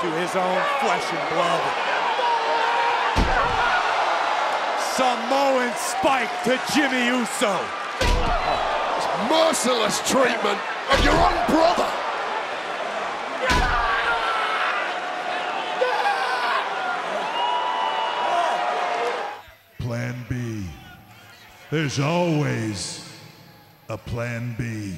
to his own flesh and blood. Samoan spike to Jimmy Uso. It's merciless treatment of your own brother. Plan B. There's always a plan B.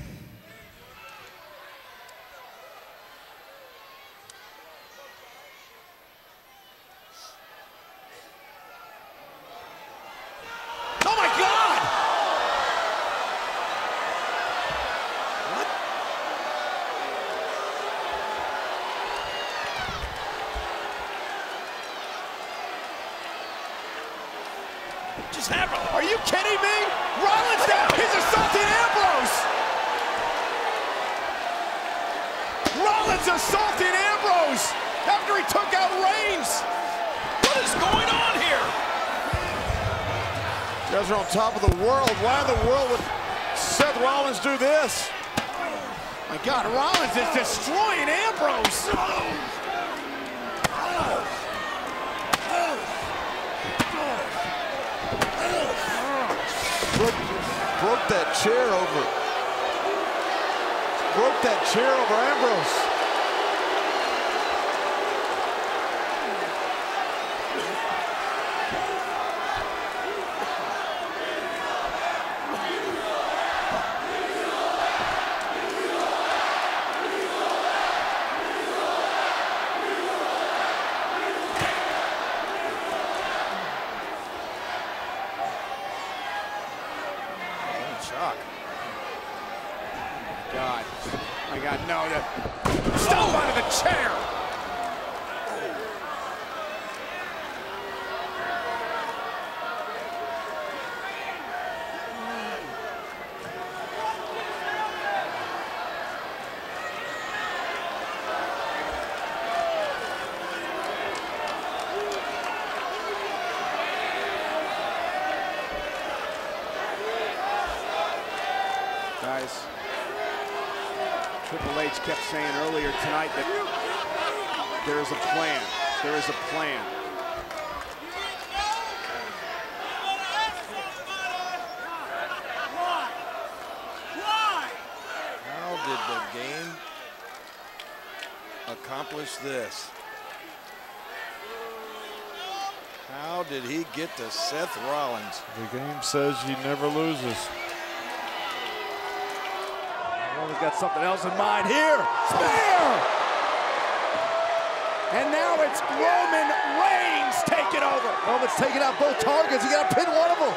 Are you kidding me? Rollins down, he's assaulting Ambrose! Rollins assaulting Ambrose after he took out Reigns! What is going on here? You guys are on top of the world. Why in the world would Seth Rollins do this? My God, Rollins is destroying Ambrose! Broke that chair over. Broke that chair over Ambrose. Triple H kept saying earlier tonight that there is a plan. There is a plan. How did the game accomplish this? How did he get to Seth Rollins? The game says he never loses. He's got something else in mind here. Spear! And now it's Roman Reigns taking over. Roman's taking out both targets. He got to pin one of them.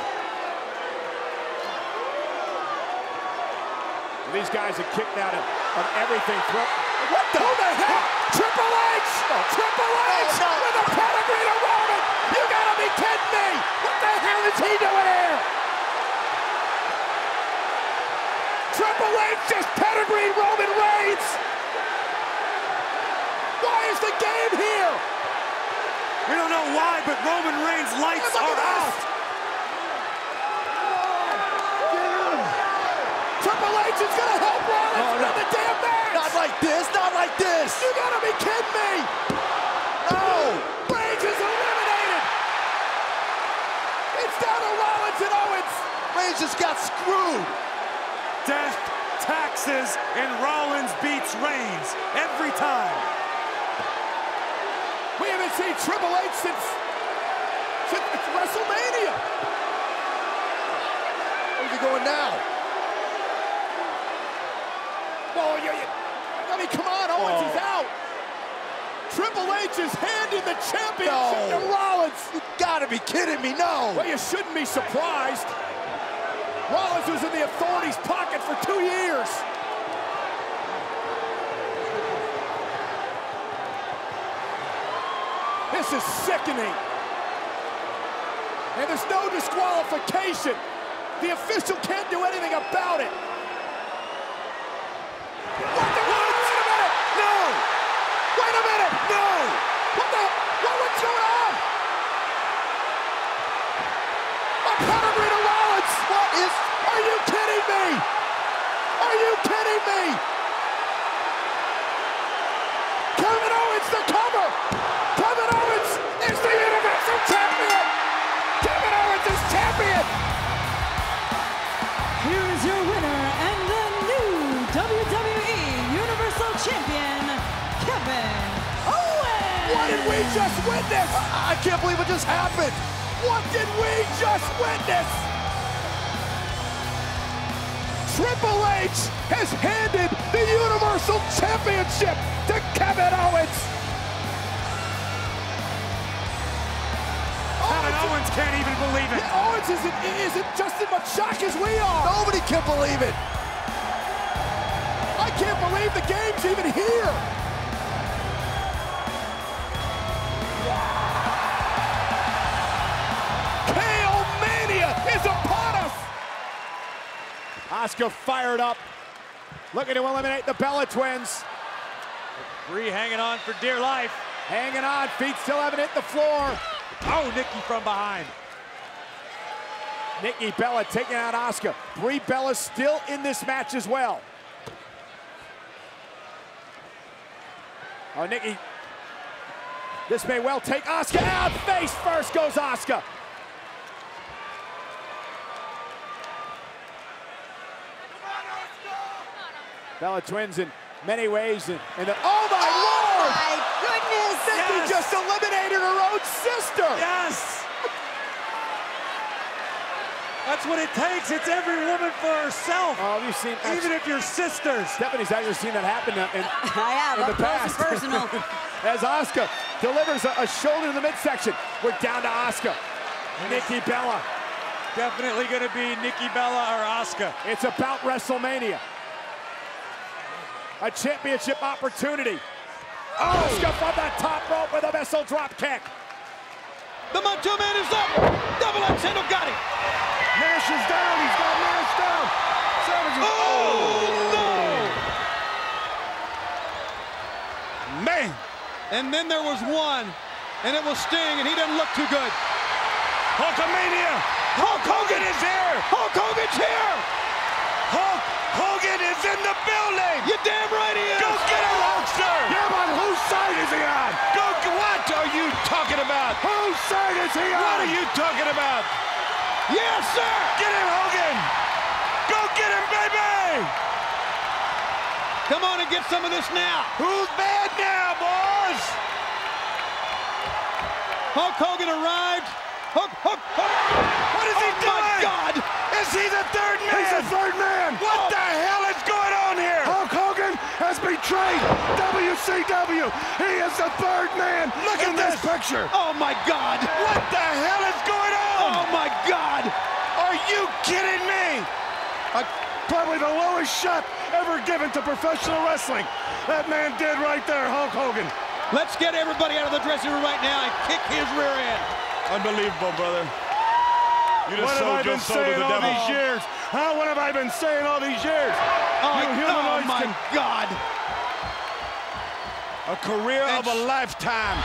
And these guys have kicked out of everything. What the? Who the hell? Triple H! Triple H with a pedigree to Roman! You got to be kidding me! What the hell is he doing here? Triple H just pedigree Roman Reigns! Why is the game here? We don't know why, but Roman Reigns' lights are out! Triple H is gonna help Rollins win the damn match! Not like this, not like this! You gotta be kidding me! No! Reigns is eliminated! It's down to Rollins and Owens! Reigns just got screwed! Death, taxes, and Rollins beats Reigns every time. We haven't seen Triple H since WrestleMania. Where's he going now? Oh, I mean, come on, Owens is out. Triple H is handing the championship to Rollins. You gotta be kidding me, no. Well, you shouldn't be surprised. Rollins was in the authorities' pocket for 2 years. This is sickening. And there's no disqualification. The official can't do anything about it. What the? Wait a minute! No! Wait a minute! No! What the? What's going on? Are you kidding me? Are you kidding me? Kevin Owens the cover! Kevin Owens! What did we just witness? I can't believe it just happened! What did we just witness? Triple H has handed the Universal Championship to Kevin Owens! Owens can't even believe it. Yeah, Owens isn't just as much shock as we are. Nobody can believe it. I can't believe the game's even here. KO Mania is upon us. Asuka fired up, looking to eliminate the Bella Twins. Brie hanging on for dear life. Hanging on, feet still haven't hit the floor. Oh, Nikki from behind. Nikki Bella taking out Asuka. Brie Bella still in this match as well. Oh, Nikki. This may well take Asuka out. Face first goes Asuka. Bella Twins in many ways. Oh, my Lord! Oh, my goodness! Nikki just eliminated her own sister! Yes! That's what it takes. It's every woman for herself. Oh, you've seen that. Even if you're sisters. Stephanie's actually seen that happen in the past. Personal. As Asuka delivers a shoulder to the midsection. We're down to Asuka. Nikki Bella. Definitely going to be Nikki Bella or Asuka. It's about WrestleMania. A championship opportunity. Oh. Asuka from the top rope with a missile drop kick. The Montu Man is up. Double up, Sandal got it. Nash is down. He's got Nash down. Savage. Oh, no! Man. And then there was one, and it was Sting, and he didn't look too good. Hulkamania. Hulk Hogan is here. Hulk Hogan's here. Hulk Hogan is in the building. You're damn right he is. Go get him, Hulkster. Yeah, but whose side is he on? Go, what are you talking about? Whose side is he on? What are you talking about? Yes, sir. Get him, Hogan. Go get him, baby. Come on and get some of this now. Who's bad now, boys? Hulk Hogan arrived. Hulk. What is he doing? Oh, my God. Is he the third man? He's the third man. What the hell is going on here? Hulk Hogan has betrayed WCW. He is the third man. Look at this picture. Oh, my God. What the hell is going on? Oh, my God. Are you kidding me? Probably the lowest shot ever given to professional wrestling. That man did right there, Hulk Hogan. Let's get everybody out of the dressing room right now and kick his rear end. Unbelievable, brother. You just sold your soul to the devil. What have I been saying all these years? Oh, my God. A career of a lifetime.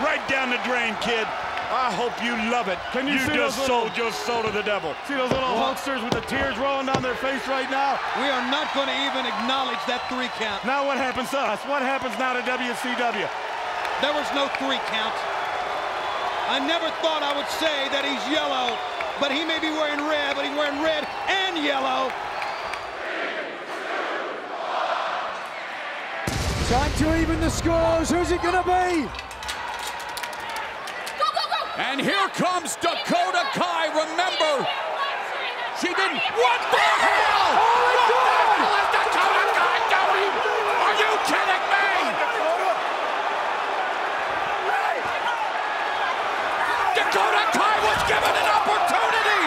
Right down the drain, kid. I hope you love it. Can you see just sold your soul to the devil. See those little Hulksters with the tears rolling down their face right now? We are not going to even acknowledge that three count. Now what happens to us? What happens now to WCW? There was no three count. I never thought I would say that he's yellow, but he may be wearing red, but he's wearing red and yellow. 3, 2, 1. Time to even the scores. Who's it gonna be? Go, go, go! And here comes Dakota Kai. Remember, she didn't. What the hell? Oh, what the hell is Dakota Kai doing? Are you kidding me? Dakota Kai was given an opportunity!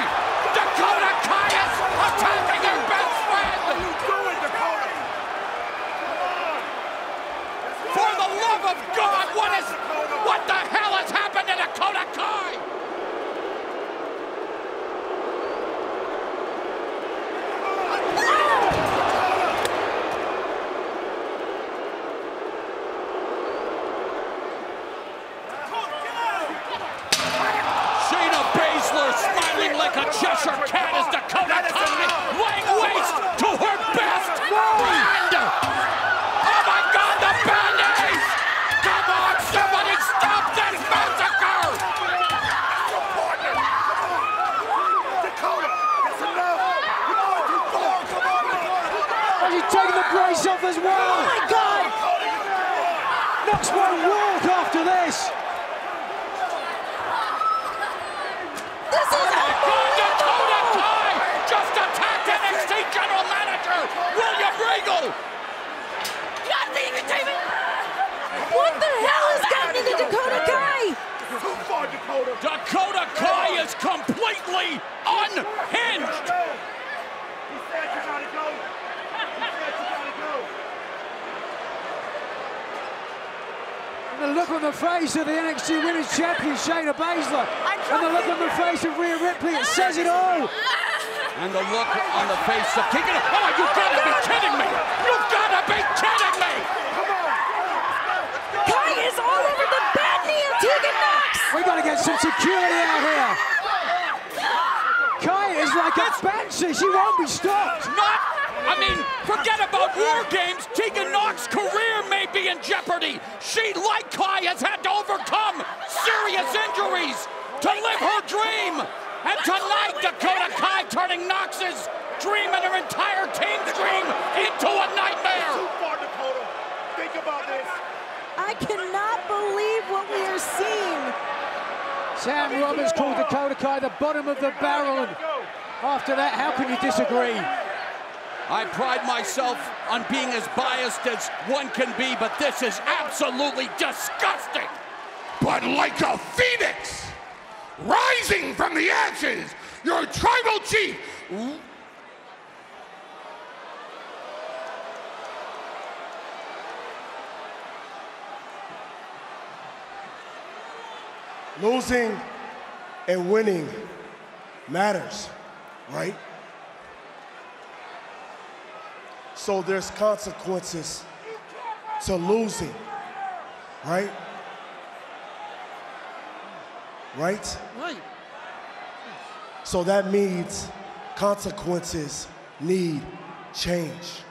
Dakota Kai is attacking her best friend! What are you doing, Dakota? For the love of God, what the hell has happened to Dakota Kai? Cheshire Cat is Dakota Kai laying waste to her best friend! Oh my God, the band-aids! Come on, somebody stop this massacre! Dakota, that's enough! You're going too far, come on! Are you taking the brace off as well? Oh my God! Bucks won't walk after this. This is unbelievable. Dakota Kai just attacked NXT General Manager William Regal. Nothing, David. What the hell is happening to Dakota Kai? Dakota Kai is completely unhinged. He said you gotta go. The look on the face of the NXT Women's Champion, Shayna Baszler, and the look on the face of Rhea Ripley, it says it all. And the look on the face of King. Oh, you've got to be kidding me! You've got to be kidding me! Come on! Kai is all over the bad knee of Tegan Knox. We got to get some security out here. Kai is like a banshee. She won't be stopped. Not. I mean, forget about War Games. Tegan Knox's career may be in jeopardy. She, like Kai, has had to overcome serious injuries to live her dream. And tonight, Dakota Kai turning Knox's dream and her entire team's dream into a nightmare. Too far, Dakota. Think about this. I cannot believe what we are seeing. Sam Roberts called Dakota Kai the bottom of the barrel. And after that, how can you disagree? I pride myself on being as biased as one can be, but this is absolutely disgusting. But like a phoenix rising from the ashes, your tribal chief. Losing and winning matters, right? So there's consequences to losing, right? Right? Right. So that means consequences need change.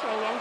Solo.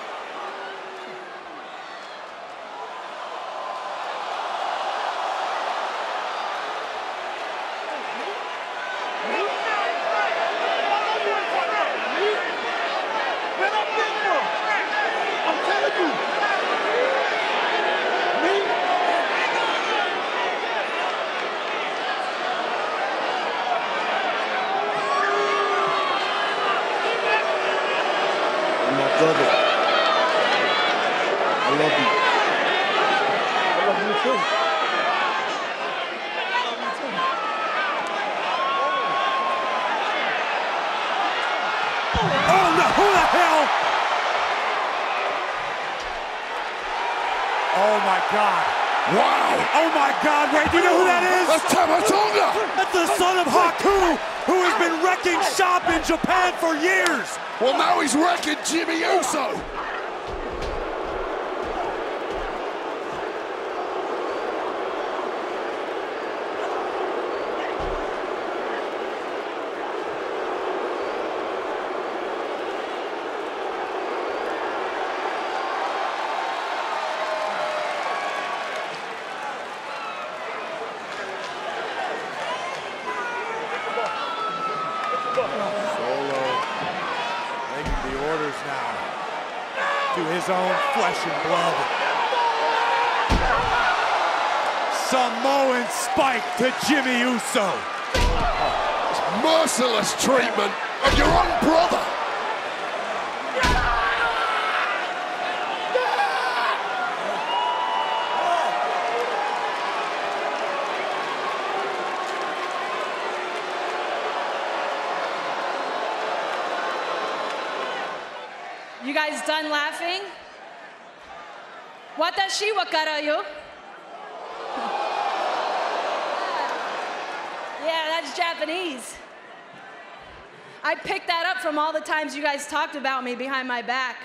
To Jimmy Uso. Merciless treatment of your own brother. You guys done laughing? Watashi wa karayo. Japanese. I picked that up from all the times you guys talked about me behind my back.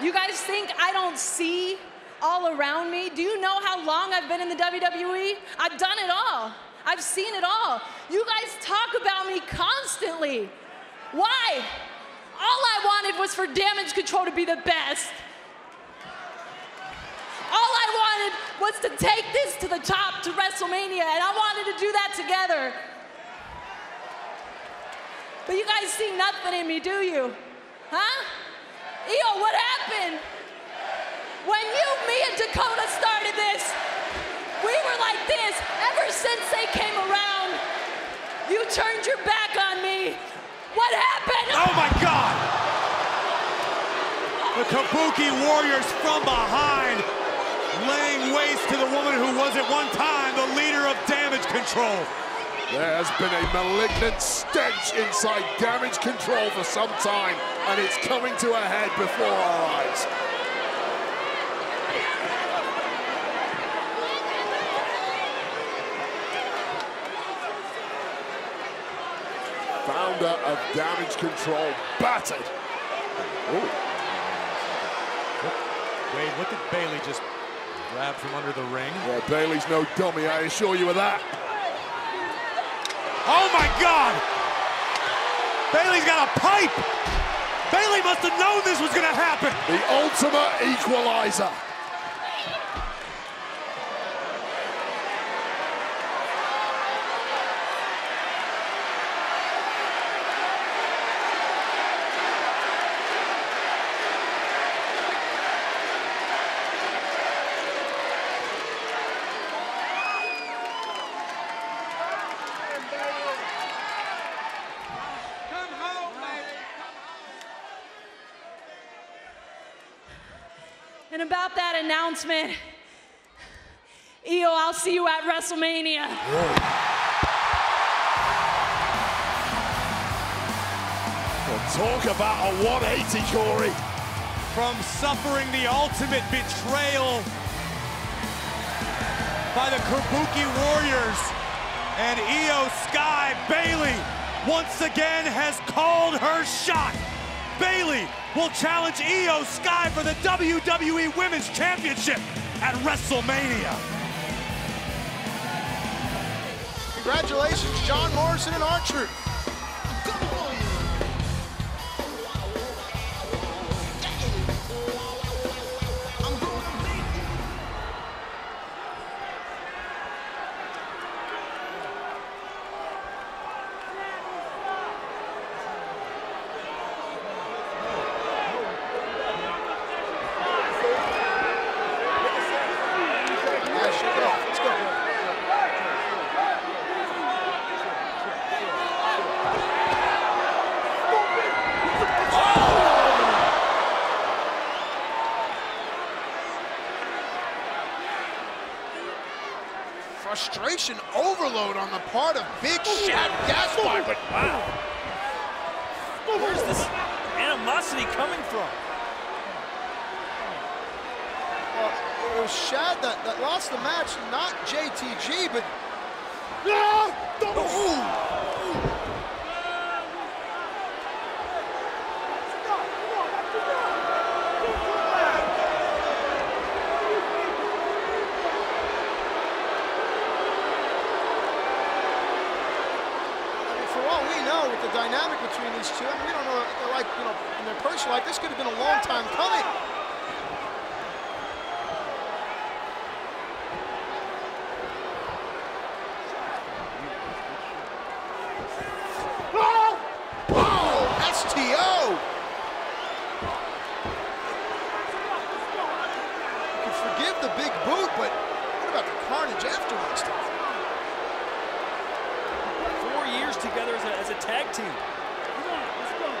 You guys think I don't see all around me? Do you know how long I've been in the WWE? I've done it all. I've seen it all. You guys talk about me constantly. Why? All I wanted was for Damage Control to be the best. All I wanted was to take this to the top, to WrestleMania, and I wanted to do that together. But you guys see nothing in me, do you? Huh? Iyo, what happened? When you, me, and Dakota started this, we were like this ever since they came around. You turned your back on me. What happened? Oh my God! The Kabuki Warriors from behind, laying waste to the woman who was at one time the leader of Damage Control. There has been a malignant stench inside Damage Control for some time, and it's coming to a head before our eyes. Founder of Damage Control battered. Ooh. Wait, what did Bayley just grab from under the ring? Yeah, Bayley's no dummy, I assure you of that. Oh my God! Bayley's got a pipe! Bayley must have known this was gonna happen! The ultimate equalizer. And about that announcement, Iyo, I'll see you at WrestleMania. Well, talk about a 180, Corey. From suffering the ultimate betrayal by the Kabuki Warriors and Iyo Sky, Bayley once again has called her shot. Bayley will challenge Iyo Sky for the WWE Women's Championship at WrestleMania. Congratulations, John Morrison and R-Truth. Frustration overload on the part of Big Shad Gaspar, but wow. Where's this animosity coming from? Well, it was Shad that lost the match, not JTG, but... Ah, dynamic between these two. I mean, we don't know what they're like, you know, in their personal life. This could have been a long time coming. STO! You can forgive the big boot, but what about the carnage afterwards? Together as a tag team. Come on, let's go.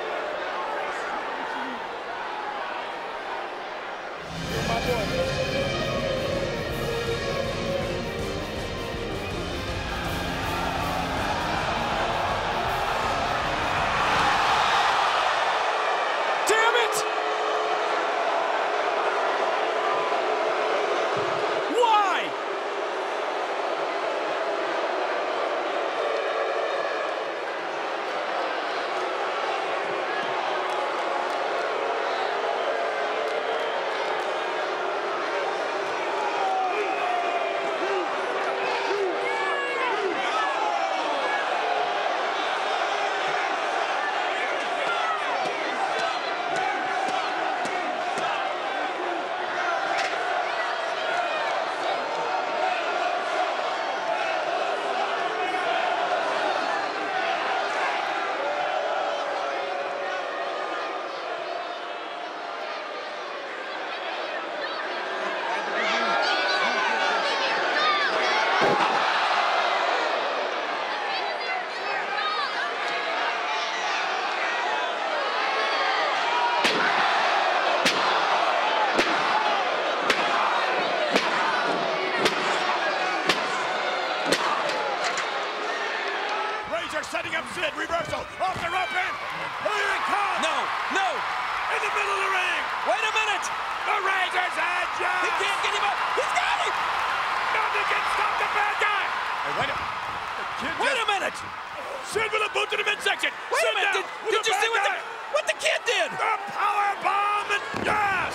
Did you see what the kid did? The power bomb and yes!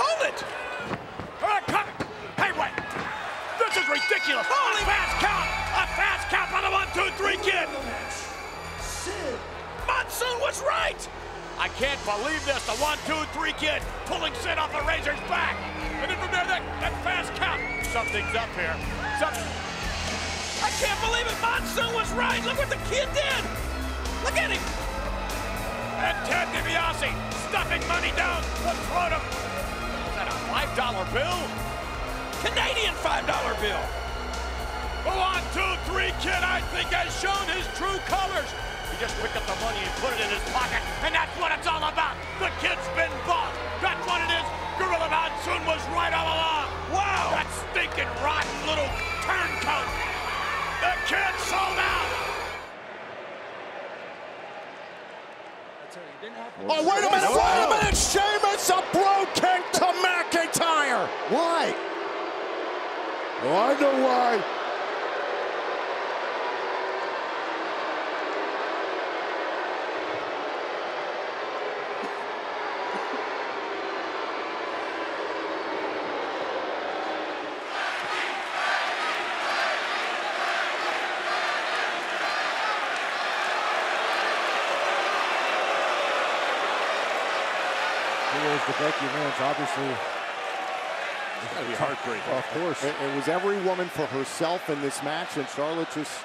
Hold it! Hey, wait! This is ridiculous! Holy fast count! A fast count on a 1, 2, 3 kid! Monsoon was right! I can't believe this. The 1, 2, 3 kid pulling Sid off the Razor's back. And then from there, that fast count. Something's up here. I can't believe it. Monsoon was right. Look what the kid did. Look at him. And Ted DiBiase stuffing money down the throat of... Is that a $5 bill? Canadian $5 bill. The 1, 2, 3 kid, I think, has shown his true colors. He just picked up the money and put it in his pocket, and that's what it's all about. The kid's been bought. That's what it is. Gorilla Monsoon was right all along. Wow. That stinking, rotten little turncoat. The kid sold out. Oh, wait a minute. Wait a minute. Sheamus, a bro kick to McIntyre. Why? Oh, I know why. The Becky Lynch, obviously. It's gotta be heartbreaking. Of course. It was every woman for herself in this match, and Charlotte just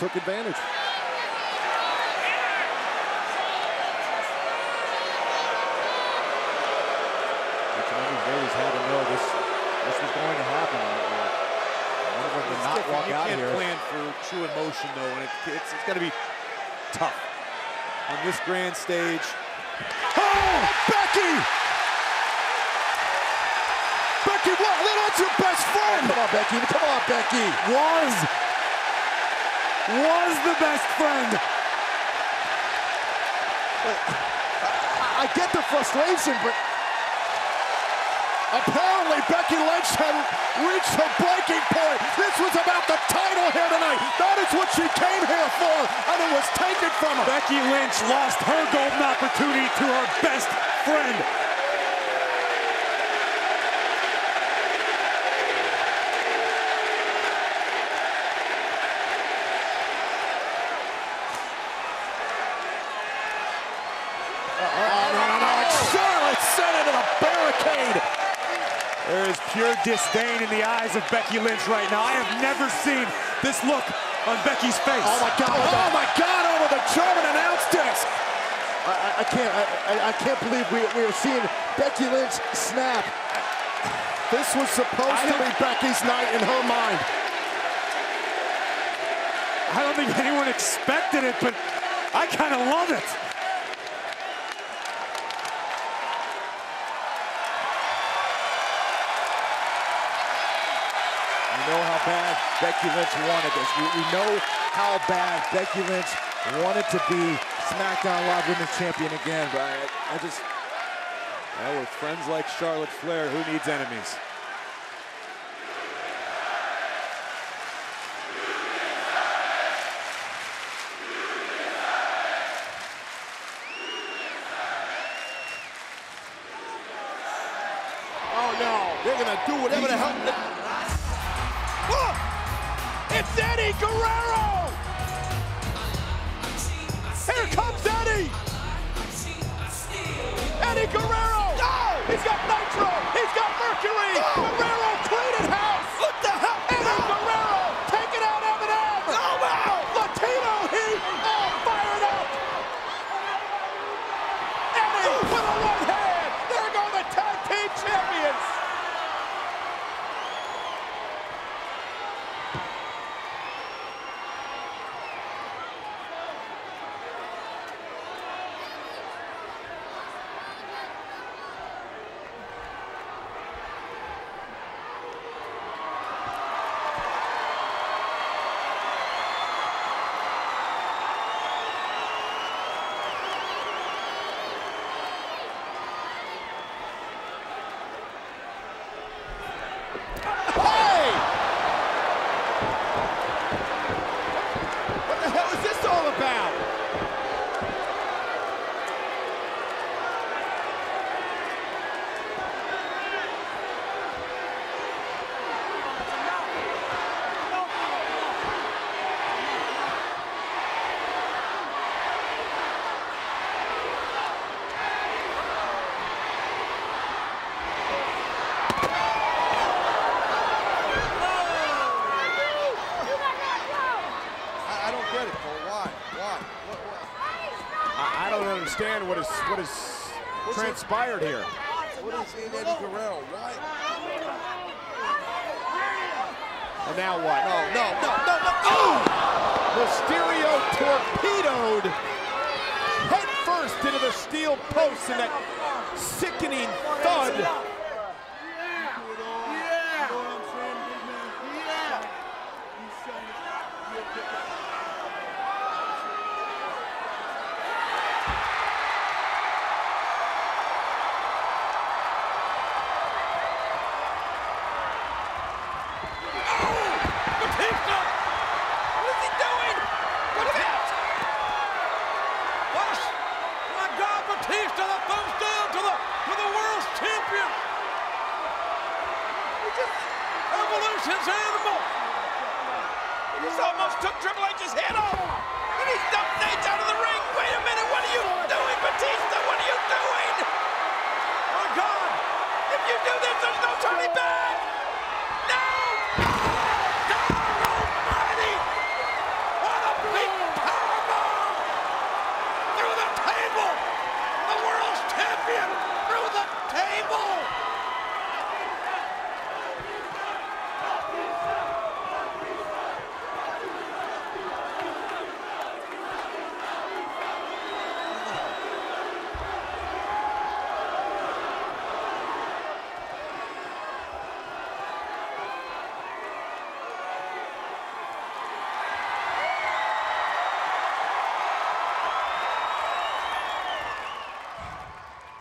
took advantage. Which Bayley's had to know this was going to happen. One of them did not walk out here. You can't plan for true emotion, though, and it's gotta be tough on this grand stage. Oh, Becky! Becky, what? That's your best friend! Oh, come on, Becky. Come on, Becky. Was the best friend. But I get the frustration, but apparently Becky Lynch had reached her breaking point. This was about the title here tonight. That is what she came here for, and it was taken from her. Becky Lynch lost her golden opportunity to her best friend. There is pure disdain in the eyes of Becky Lynch right now. I have never seen this look on Becky's face. Oh, my God. Oh, my God, over the German announce desk. I can't believe we are seeing Becky Lynch snap. This was supposed to be Becky's night in her mind. I don't think anyone expected it, but I kind of love it. Know how bad Becky Lynch wanted this. We know how bad Becky Lynch wanted to be SmackDown Live Women's Champion again, but I with friends like Charlotte Flair, who needs enemies? Oh no, they're gonna do whatever the hell. It's Eddie Guerrero! Here comes Eddie! Eddie Guerrero! No! He's got Nitro! He's got Mercury! No! Guerrero cleaned house! What the hell? Eddie Guerrero taking out Eminem! No! Latino Heat all fired up! Eddie with a right hand! There go the tag team champions! I don't understand what has transpired here. What is in Eddie Guerrero? Why? And now what? No, no, no, no, no. Oh! Mysterio torpedoed headfirst into the steel post and that sickening thud.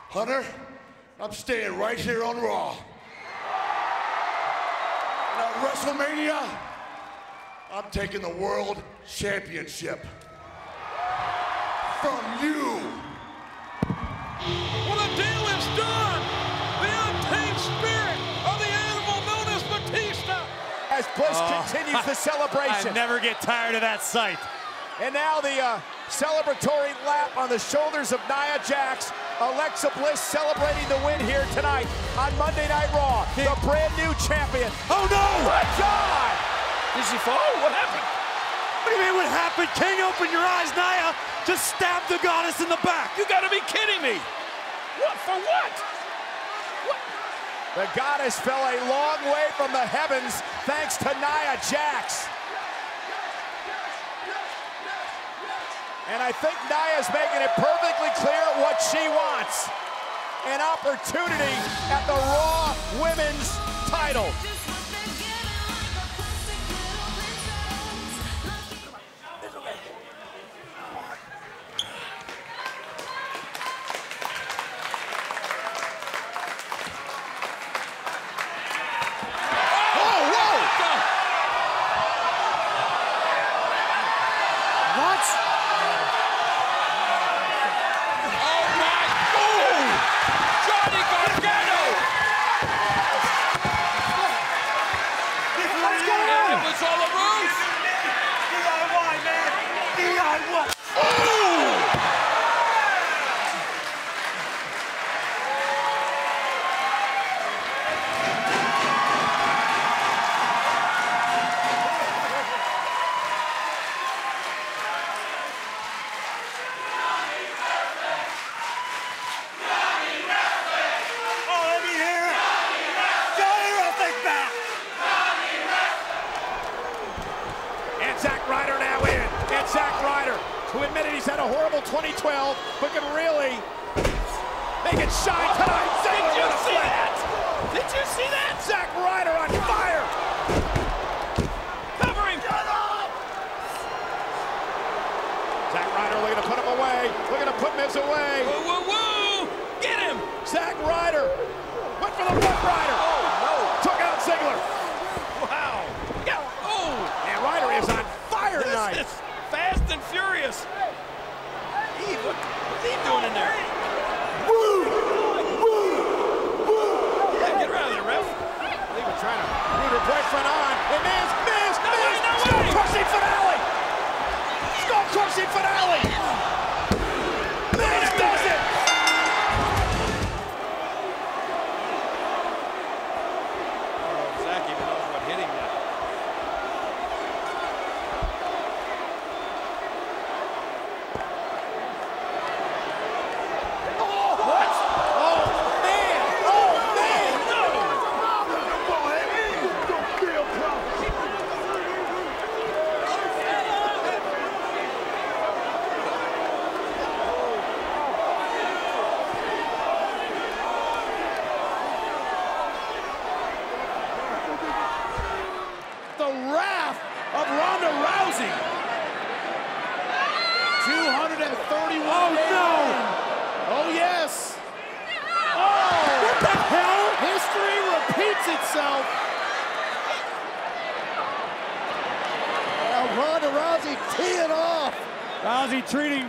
Hunter, I'm staying right here on Raw. And at WrestleMania, I'm taking the World Championship from you. Well, the deal is done. The untamed spirit of the animal known as Batista. As Bush continues the celebration. I never get tired of that sight. And now the celebratory lap on the shoulders of Nia Jax. Alexa Bliss celebrating the win here tonight on Monday Night Raw. The brand new champion. Oh no! My God! Did she fall? What happened? What do you mean what happened? King, open your eyes, Nia. Just stabbed the goddess in the back. You gotta be kidding me. What, for what? What? The goddess fell a long way from the heavens thanks to Nia Jax. And I think Nia's making it perfectly clear what she wants. An opportunity at the Raw Women's title.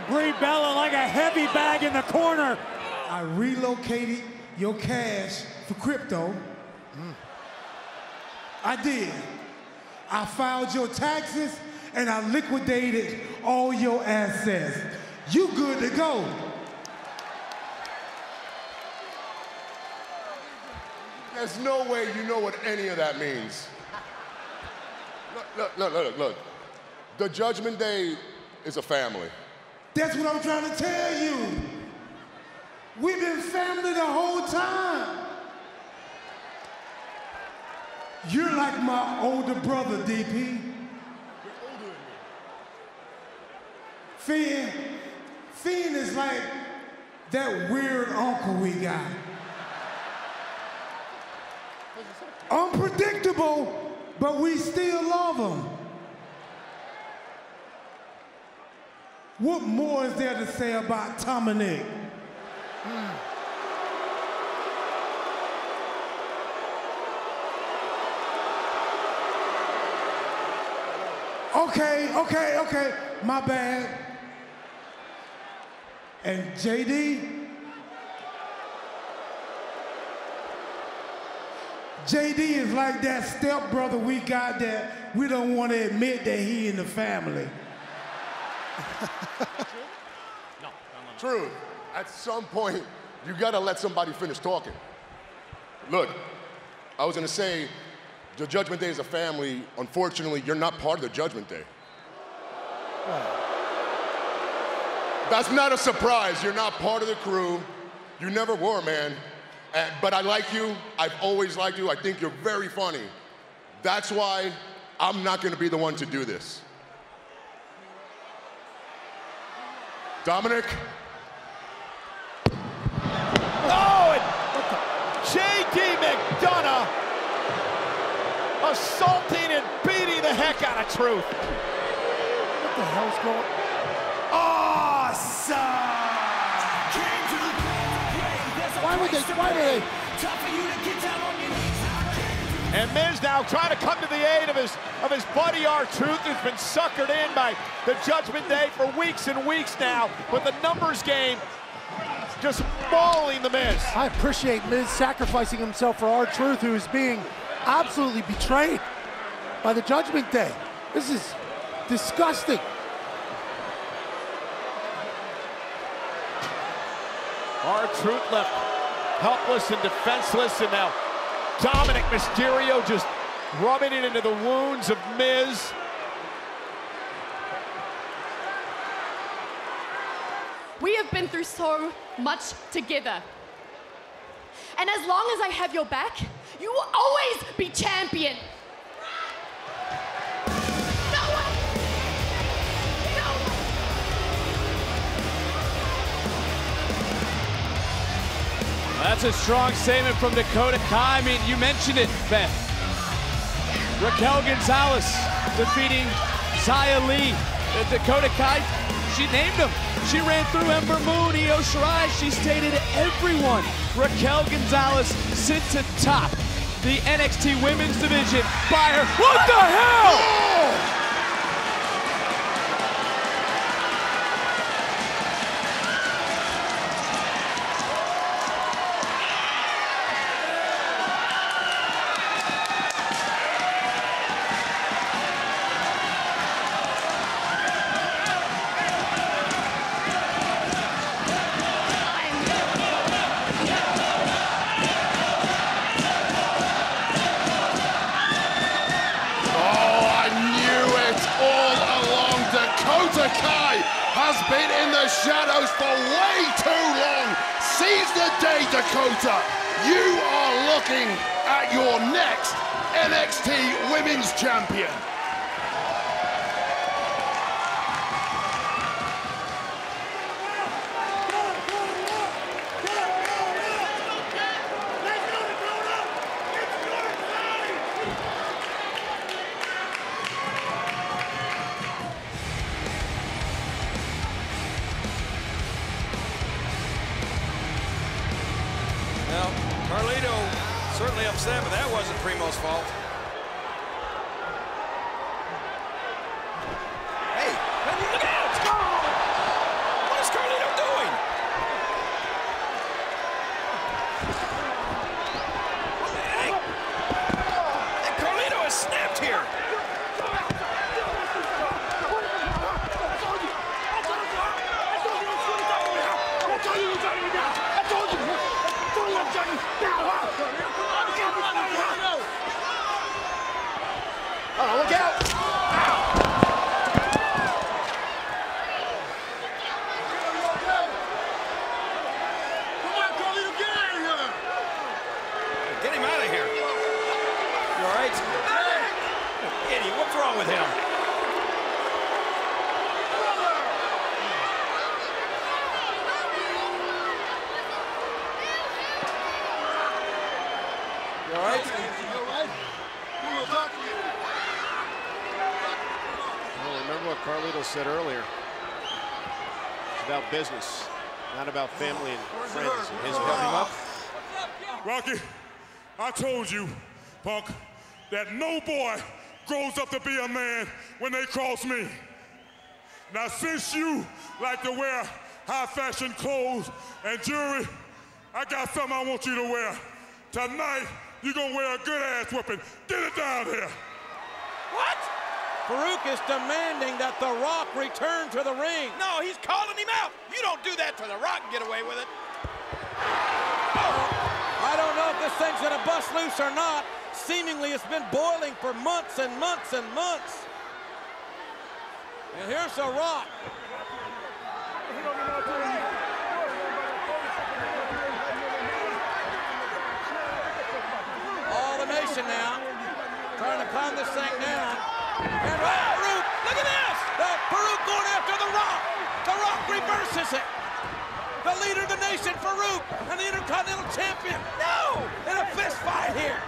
carrying Brie Bella like a heavy bag in the corner. I relocated your cash for crypto. I did. I filed your taxes and I liquidated all your assets. You good to go. There's no way you know what any of that means. Look. The Judgment Day is a family. That's what I'm trying to tell you. We've been family the whole time. You're like my older brother, DP. You're older than me. Finn is like that weird uncle we got. Unpredictable, but we still love him. What more is there to say about Dominic? Okay, my bad. And JD is like that stepbrother we got that we don't want to admit that he in the family. No. True. At some point, you gotta let somebody finish talking. Look, I was gonna say, the Judgment Day is a family. Unfortunately, you're not part of the Judgment Day. Oh. That's not a surprise. You're not part of the crew. You never were, man. But I like you. I've always liked you. I think you're very funny. That's why I'm not gonna be the one to do this. Dominic. Oh, and JD McDonagh assaulting and beating the heck out of Truth. What the hell's going on? Awesome! Why do they? And Miz now trying to come to the aid of his buddy R-Truth, who's been suckered in by the Judgment Day for weeks and weeks now, with the numbers game just mauling the Miz. I appreciate Miz sacrificing himself for R-Truth, who is being absolutely betrayed by the Judgment Day. This is disgusting. R-Truth left helpless and defenseless, and now Dominic Mysterio just rubbing it into the wounds of Miz. We have been through so much together. And as long as I have your back, you will always be champion. No way! No way! That's a strong statement from Dakota Kai. I mean, you mentioned it, Beth. Raquel Gonzalez defeating Xia Li. Dakota Kai, she named him. She ran through Ember Moon, Iyo Shirai. She stated everyone. Raquel Gonzalez sits atop the NXT Women's Division by her. What the hell? Dakota, you are looking at your next NXT Women's Champion. But that wasn't Primo's fault. Hey, look out! Michael said earlier. It's about business, not about family and friends. His coming up. Rocky, I told you, Punk, that no boy grows up to be a man when they cross me. Now, since you like to wear high fashion clothes and jewelry, I got something I want you to wear. Tonight, you're gonna wear a good ass whooping. Get it down here. What? Faarooq is demanding that The Rock return to the ring. No, he's calling him out. You don't do that to The Rock and get away with it. I don't know if this thing's gonna bust loose or not. Seemingly, it's been boiling for months and months and months. And here's The Rock. All the nation now, trying to climb this thing down. And Faarooq, look at this! Faarooq going after The Rock. The Rock reverses it. The leader of the nation, Faarooq, and the Intercontinental Champion. No! In a fist fight here.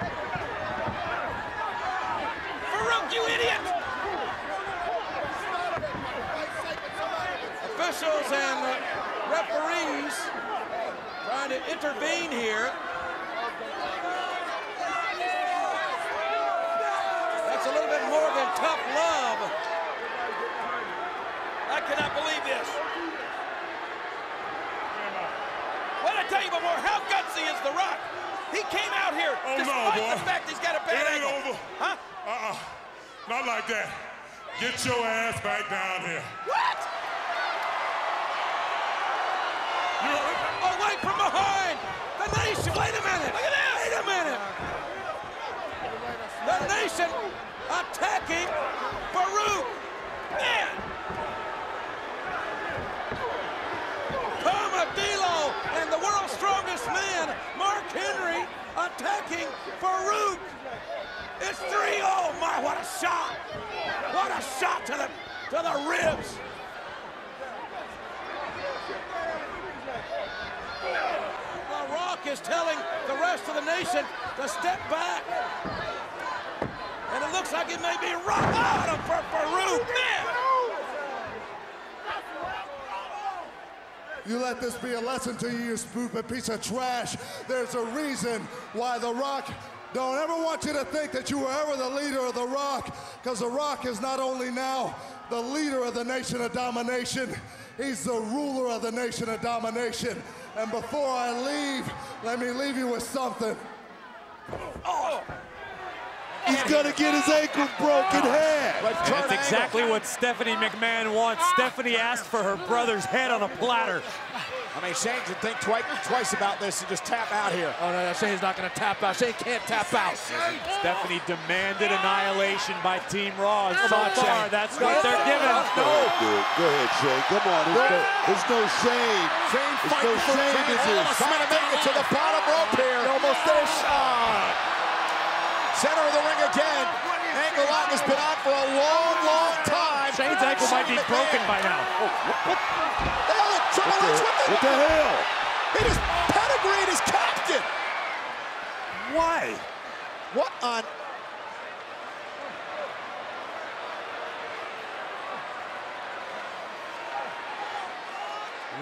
Faarooq, you idiot! Officials and referees trying to intervene here. That's a little bit more than tough love. I cannot believe this. What did I tell you before? How gutsy is The Rock? He came out here despite the fact he's got a bad angle. Huh? Not like that. Get your ass back down here. What? Away from behind! The nation! Wait a minute! Look at this! Wait a minute! The nation attacking Faarooq! Man! Carmadillo and the world's strongest man, Mark Henry, attacking Faarooq! It's 3-0! Oh my, what a shot! What a shot to the ribs! The Rock is telling the rest of the nation to step back. And it looks like it may be rock bottom for Faarooq. You let this be a lesson to you, you stupid piece of trash. There's a reason why The Rock don't ever want you to think that you were ever the leader of The Rock, because The Rock is not only now the leader of the nation of domination, he's the ruler of the nation of domination. And before I leave, let me leave you with something. Oh. He's gonna get his ankle broken head. That's exactly what Stephanie McMahon wants. Stephanie asked for her brother's head on a platter. I mean, Shane should think twice about this and just tap out here. Oh, no, Shane's not gonna tap out. Shane can't tap out. Stephanie demanded annihilation by Team Raw. And so far, that's what they're giving. No. Go ahead, Shane. Come on. There's no shame. There's no shame. Trying to make it to the bottom rope here. Almost there. Center of the ring again. Ankle lock has been on for a long, long time. Shane's ankle might be broken by now. Oh, what? What the hell? He just pedigreed his captain. Why? What on?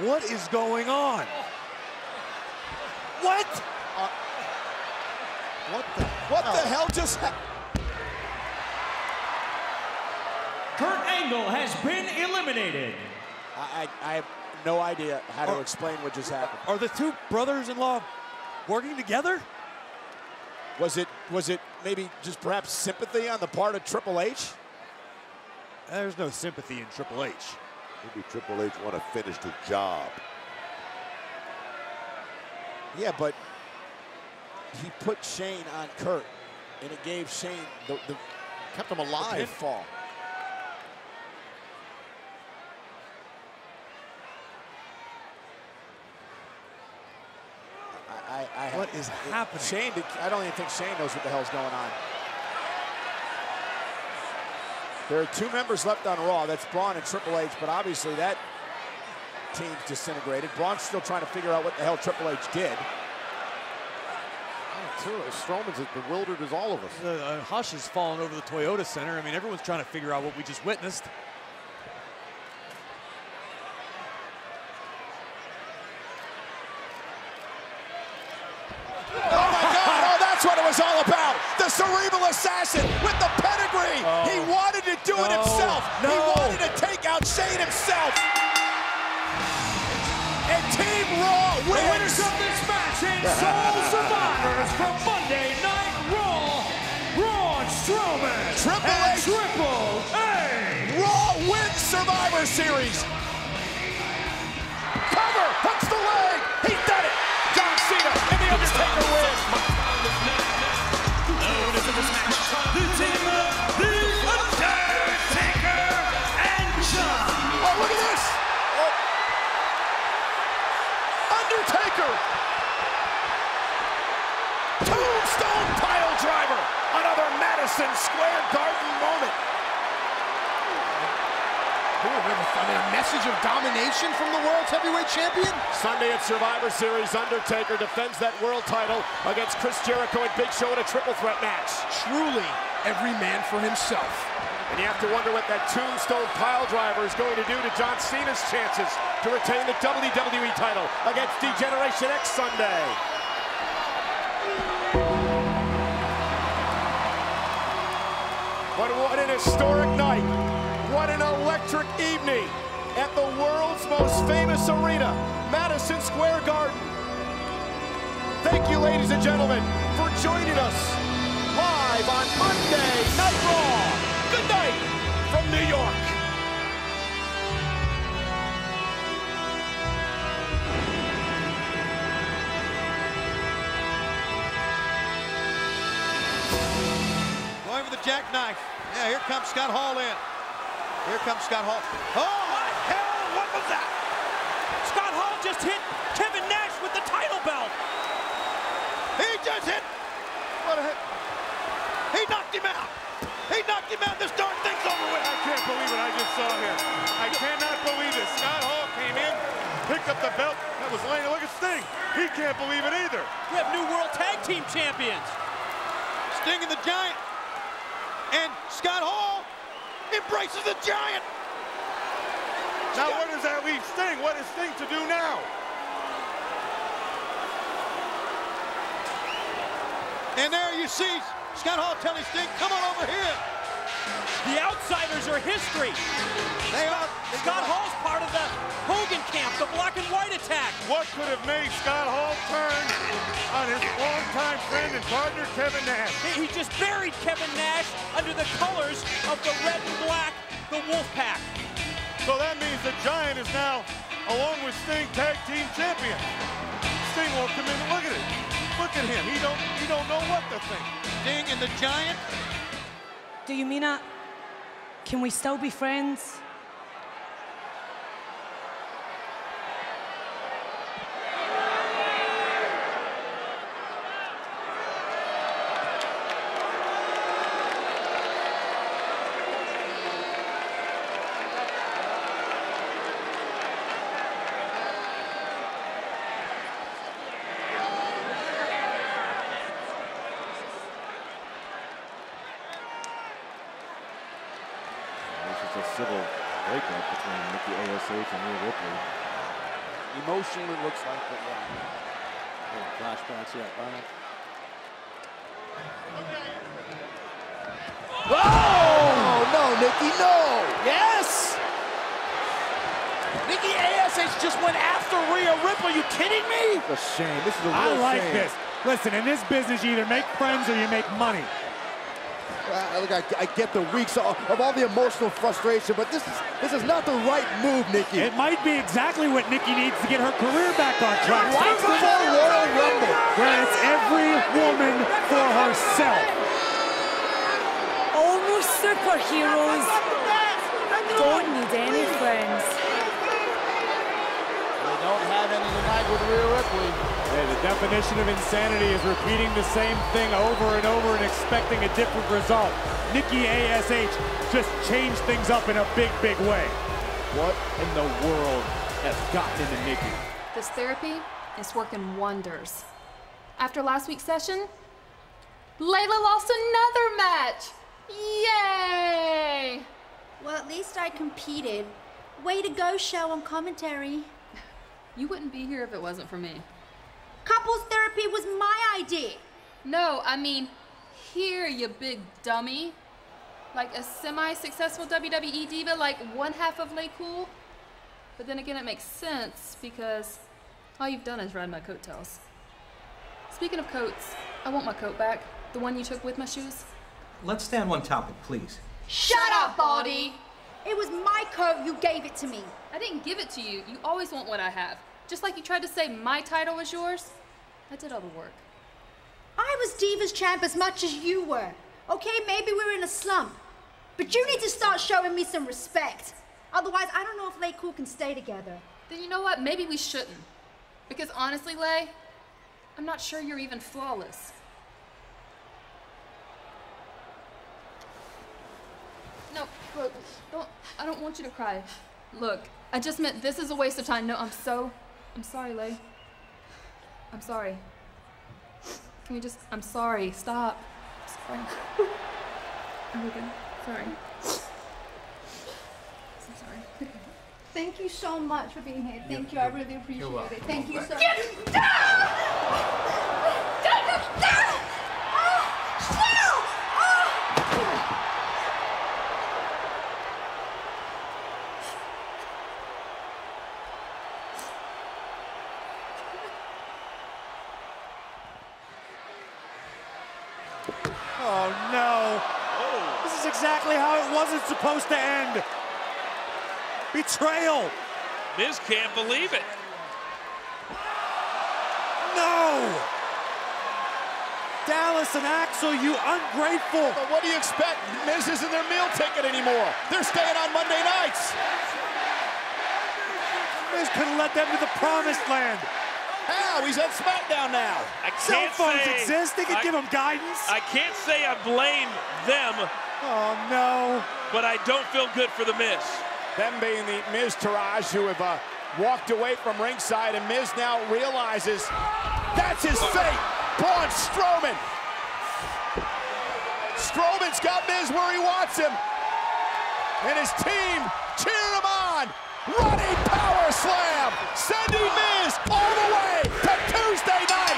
What is going on? What? What the hell just happened? Kurt Angle has been eliminated. I have no idea how to explain what just happened. Are the two brothers-in-law working together? Was it maybe just perhaps sympathy on the part of Triple H? There's no sympathy in Triple H. Maybe Triple H want to finish the job. Yeah, but he put Shane on Kurt, and it gave Shane the kept him alive. The fall. What is happening? Shane, I don't even think Shane knows what the hell's going on. There are two members left on Raw. That's Braun and Triple H, but obviously that team's disintegrated. Braun's still trying to figure out what the hell Triple H did. Strowman's as bewildered as all of us. The hush is falling over the Toyota Center. I mean, everyone's trying to figure out what we just witnessed. assassin with the pedigree. Oh. He wanted to do it himself. No. He wanted to take out Shane himself. And Team Raw wins. The winners of this match and sole survivors from Monday Night Raw, Braun Strowman and Triple H. Raw wins Survivor Series. Cover, hooks the leg. He did it. John Cena and The Undertaker wins. The winners of this match, the team of The Undertaker and John. Oh, look at this. Undertaker. Tombstone pile driver. Another Madison Square Garden moment. I mean, a message of domination from the World Heavyweight Champion? Sunday at Survivor Series, Undertaker defends that world title against Chris Jericho and Big Show in a triple threat match. Truly, every man for himself. And you have to wonder what that tombstone pile driver is going to do to John Cena's chances to retain the WWE title against Degeneration X Sunday. But what an historic night. What an electric evening at the world's most famous arena, Madison Square Garden. Thank you, ladies and gentlemen, for joining us live on Monday Night Raw. Good night from New York. Going for the jackknife. Yeah, here comes Scott Hall in. Here comes Scott Hall. Oh, my hell, what was that? Scott Hall just hit Kevin Nash with the title belt. He just hit. What a hit. He knocked him out. He knocked him out. This darn thing's over with. I can't believe what I just saw here. I cannot believe it. Scott Hall came in, picked up the belt. That was laying. Look at Sting. He can't believe it either. We have new World Tag Team Champions. Sting and the Giant. And Scott Hall embraces the Giant. Now where does that leave Sting? What is Sting to do now? And there you see Scott Hall telling Sting, come on over here. The outsiders are history. They are. Scott Hall's part of the Hogan camp, the black and white attack. What could have made Scott Hall turn on his longtime friend and partner, Kevin Nash? He just buried Kevin Nash under the colors of the red and black, the Wolfpack. So that means the Giant is now, along with Sting, tag team champion. Sting won't come in. Look at it. Look at him. He don't know what to think. Sting and the Giant. Do you mean it? Can we still be friends? Civil breakup between Nikki A.S.H. and Rhea Ripley. Emotionally, it looks like, but yeah. Oh, flashbacks, yeah. Whoa! Oh, no, Nikki, no! Yes! Nikki A.S.H. just went after Rhea Ripley. Are you kidding me? It's a shame. This is a real shame. I like this. Listen, in this business, you either make friends or you make money. Look, I get the weeks of all the emotional frustration, but this is not the right move, Nikki. It might be exactly what Nikki needs to get her career back on track. Why is the Royal Rumble? Where it's every woman for herself. Only superheroes don't need any friends. They don't have any tonight with Rhea Ripley. Yeah, the definition of insanity is repeating the same thing over and over and expecting a different result. Nikki A.S.H. just changed things up in a big, big way. What in the world has gotten into Nikki? This therapy is working wonders. After last week's session, Layla lost another match. Yay! Well, at least I competed. Way to go, show on commentary. You wouldn't be here if it wasn't for me. Couples therapy was my idea. No, I mean here, you big dummy. Like a semi-successful WWE diva, like one half of Lay Cool. But then again, it makes sense because all you've done is ride my coattails. Speaking of coats, I want my coat back. The one you took with my shoes. Let's stay on one topic, please. Shut up, Baldy! It was my coat, you gave it to me. I didn't give it to you. You always want what I have. Just like you tried to say my title was yours. I did all the work. I was Divas Champ as much as you were. Okay, maybe we're in a slump, but you need to start showing me some respect. Otherwise, I don't know if Lay Cool can stay together. Then you know what? Maybe we shouldn't. Because honestly, Lay, I'm not sure you're even flawless. No, look, I don't want you to cry. Look, I just meant this is a waste of time. No, I'm sorry, Lay. I'm sorry. Can we just, I'm sorry, stop. Sorry. I'm okay. Sorry. I'm sorry. Thank you so much for being here. Thank you. I really appreciate it. Thank you so much. Get down! Exactly how it wasn't supposed to end. Betrayal. Miz can't believe it. No. Dallas and Axel, you ungrateful. But what do you expect? Miz isn't their meal ticket anymore. They're staying on Monday nights. Miz couldn't let them to the promised land. How? He's at SmackDown now. Cell phones exist. They can give him guidance. I can't say I blame them. Oh, no. But I don't feel good for The Miz. Them being the Miz Taraj, who have walked away from ringside, and Miz now realizes that's his fate. Braun Strowman. Strowman's got Miz where he wants him. And his team cheering him on. Running power slam. Sending Miz all the way to Tuesday night.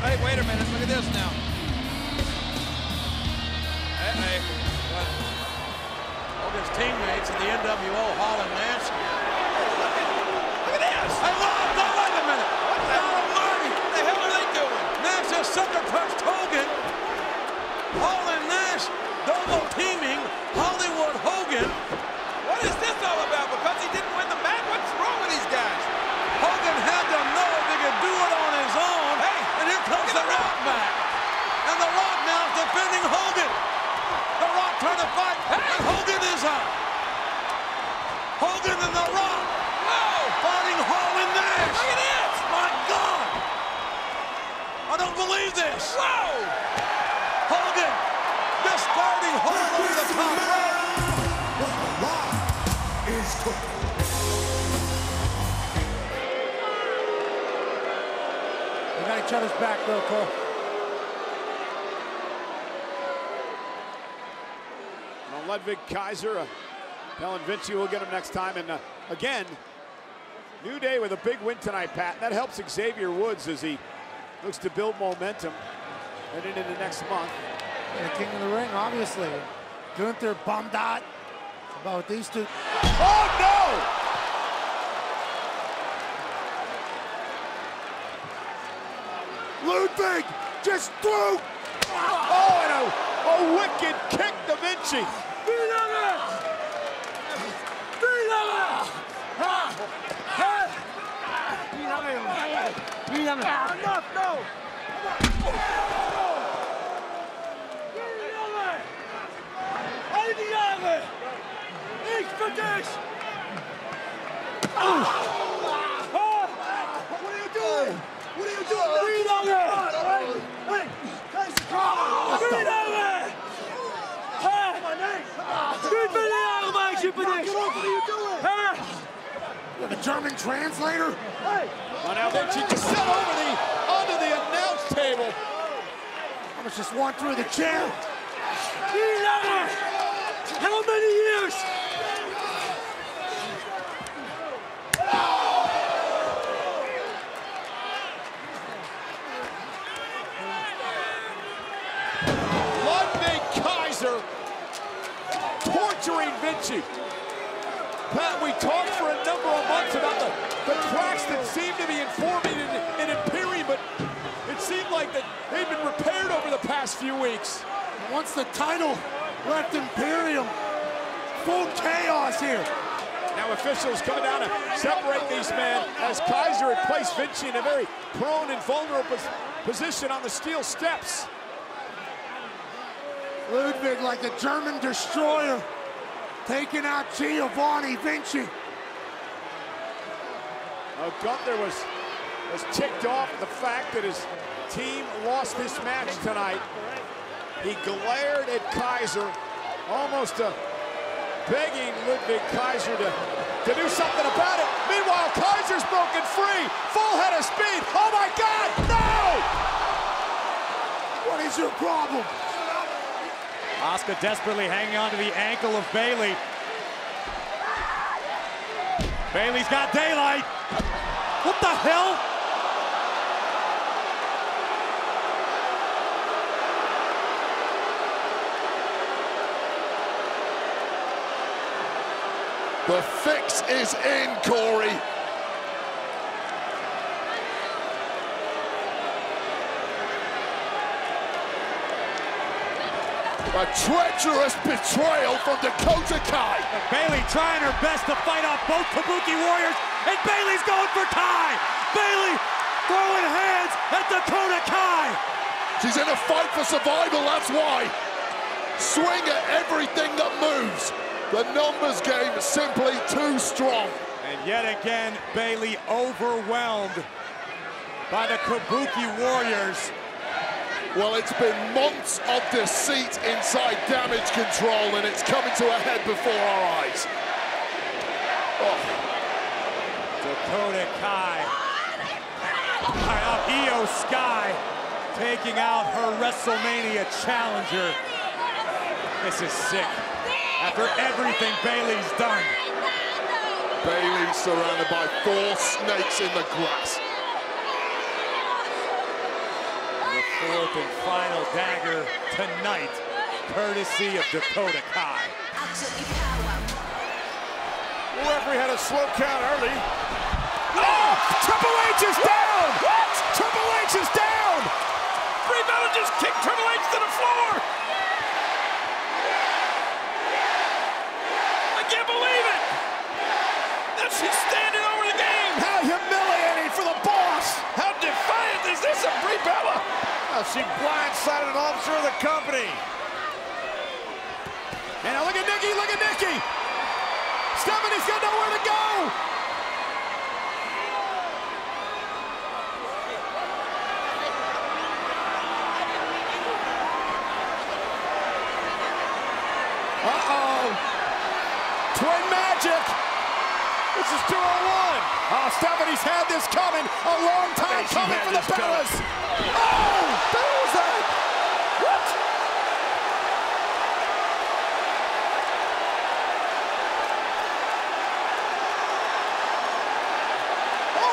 Hey, wait a minute, look at this now. Hey, all his teammates in the NWO, Hall and Nash. Look at this! I love that, wait a minute! What the hell are they doing? Nash has sucker punched Hogan. Hall and Nash, double teaming, Hollywood Hogan. What is this all about? Because he didn't win the match? What's wrong with these guys? Hogan had to know if they could do it on his own. And here comes The Rock back. And The Rock now is defending Hogan. The Rock trying to fight. And Hogan is up. Hogan and The Rock. Wow. Fighting Hall and Nash. Look at this. My God. I don't believe this. Wow. Hogan discarding Hall over the top rope. The Rock is cooking. Got each other's back, though, Cole. Well, Ludwig Kaiser, Bella Vinci will get him next time. And again, New Day with a big win tonight, Pat. And that helps Xavier Woods as he looks to build momentum and into the next month. Yeah, King of the Ring, obviously. Gunther bummed out about these two. Oh, no! Ludwig just threw. Oh, and a wicked kick to Vinci. Enough, no. Ich für dich. What are you doing? What are you doing? You have a German translator? Hey. Well, now Vinci just set over onto the announce table. Almost just walked through the chair. How many years? Ludwig Kaiser torturing Vinci. Pat, we talked for a number of months about the cracks that seemed to be informing in Imperium, but it seemed like that they've been repaired over the past few weeks. Once the title left Imperium, full chaos here. Now officials coming down to separate these men as Kaiser had placed Vinci in a very prone and vulnerable position on the steel steps. Ludwig, like the German destroyer, taking out Giovanni Vinci. Now Gunther was ticked off at the fact that his team lost this match tonight. He glared at Kaiser, almost begging Ludwig Kaiser to do something about it. Meanwhile, Kaiser's broken free, full head of speed. Oh my God, no! What is your problem? Asuka desperately hanging on to the ankle of Bayley. Bayley's got daylight. What the hell? The fix is in, Corey. A treacherous betrayal from Dakota Kai. And Bayley trying her best to fight off both Kabuki Warriors, and Bayley's going for Kai. Bayley throwing hands at Dakota Kai. She's in a fight for survival, that's why. Swing at everything that moves. The numbers game is simply too strong. And yet again, Bayley overwhelmed by the Kabuki Warriors. Well, it's been months of deceit inside Damage Control, and it's coming to a head before our eyes. Oh. Dakota Kai. Iyo Sky taking out her WrestleMania challenger. This is sick. After everything Bayley's done. Bayley surrounded by 4 snakes in the grass. Fourth and final dagger tonight, courtesy of Dakota Kai. The referee had a slow count early. Oh! Triple H is down! What? Triple H is down! Brie Bella just kicked Triple H to the floor! I can't believe it! That's his standing over the game! How humiliating for the boss! How defiant is this of Brie Bella? She blindsided an officer of the company. And now look at Nikki, look at Nikki! Stephanie's got nowhere to go! Uh-oh! Twin magic! This is 2-0-1! Oh, Stephanie's had this coming! A long time coming for the Bellas! Oh! What? Oh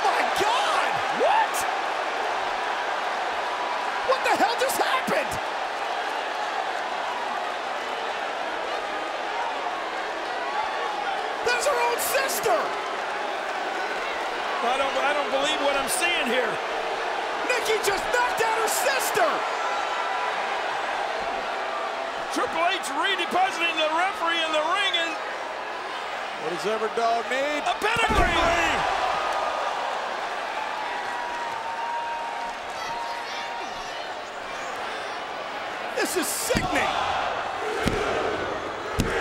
my God! What? What the hell just happened? That's her own sister! I don't believe what I'm seeing here. Nikki just knocked out her sister! Triple H redepositing the referee in the ring and... What does every dog need? A pedigree! This is sickening! 1, 2, 3.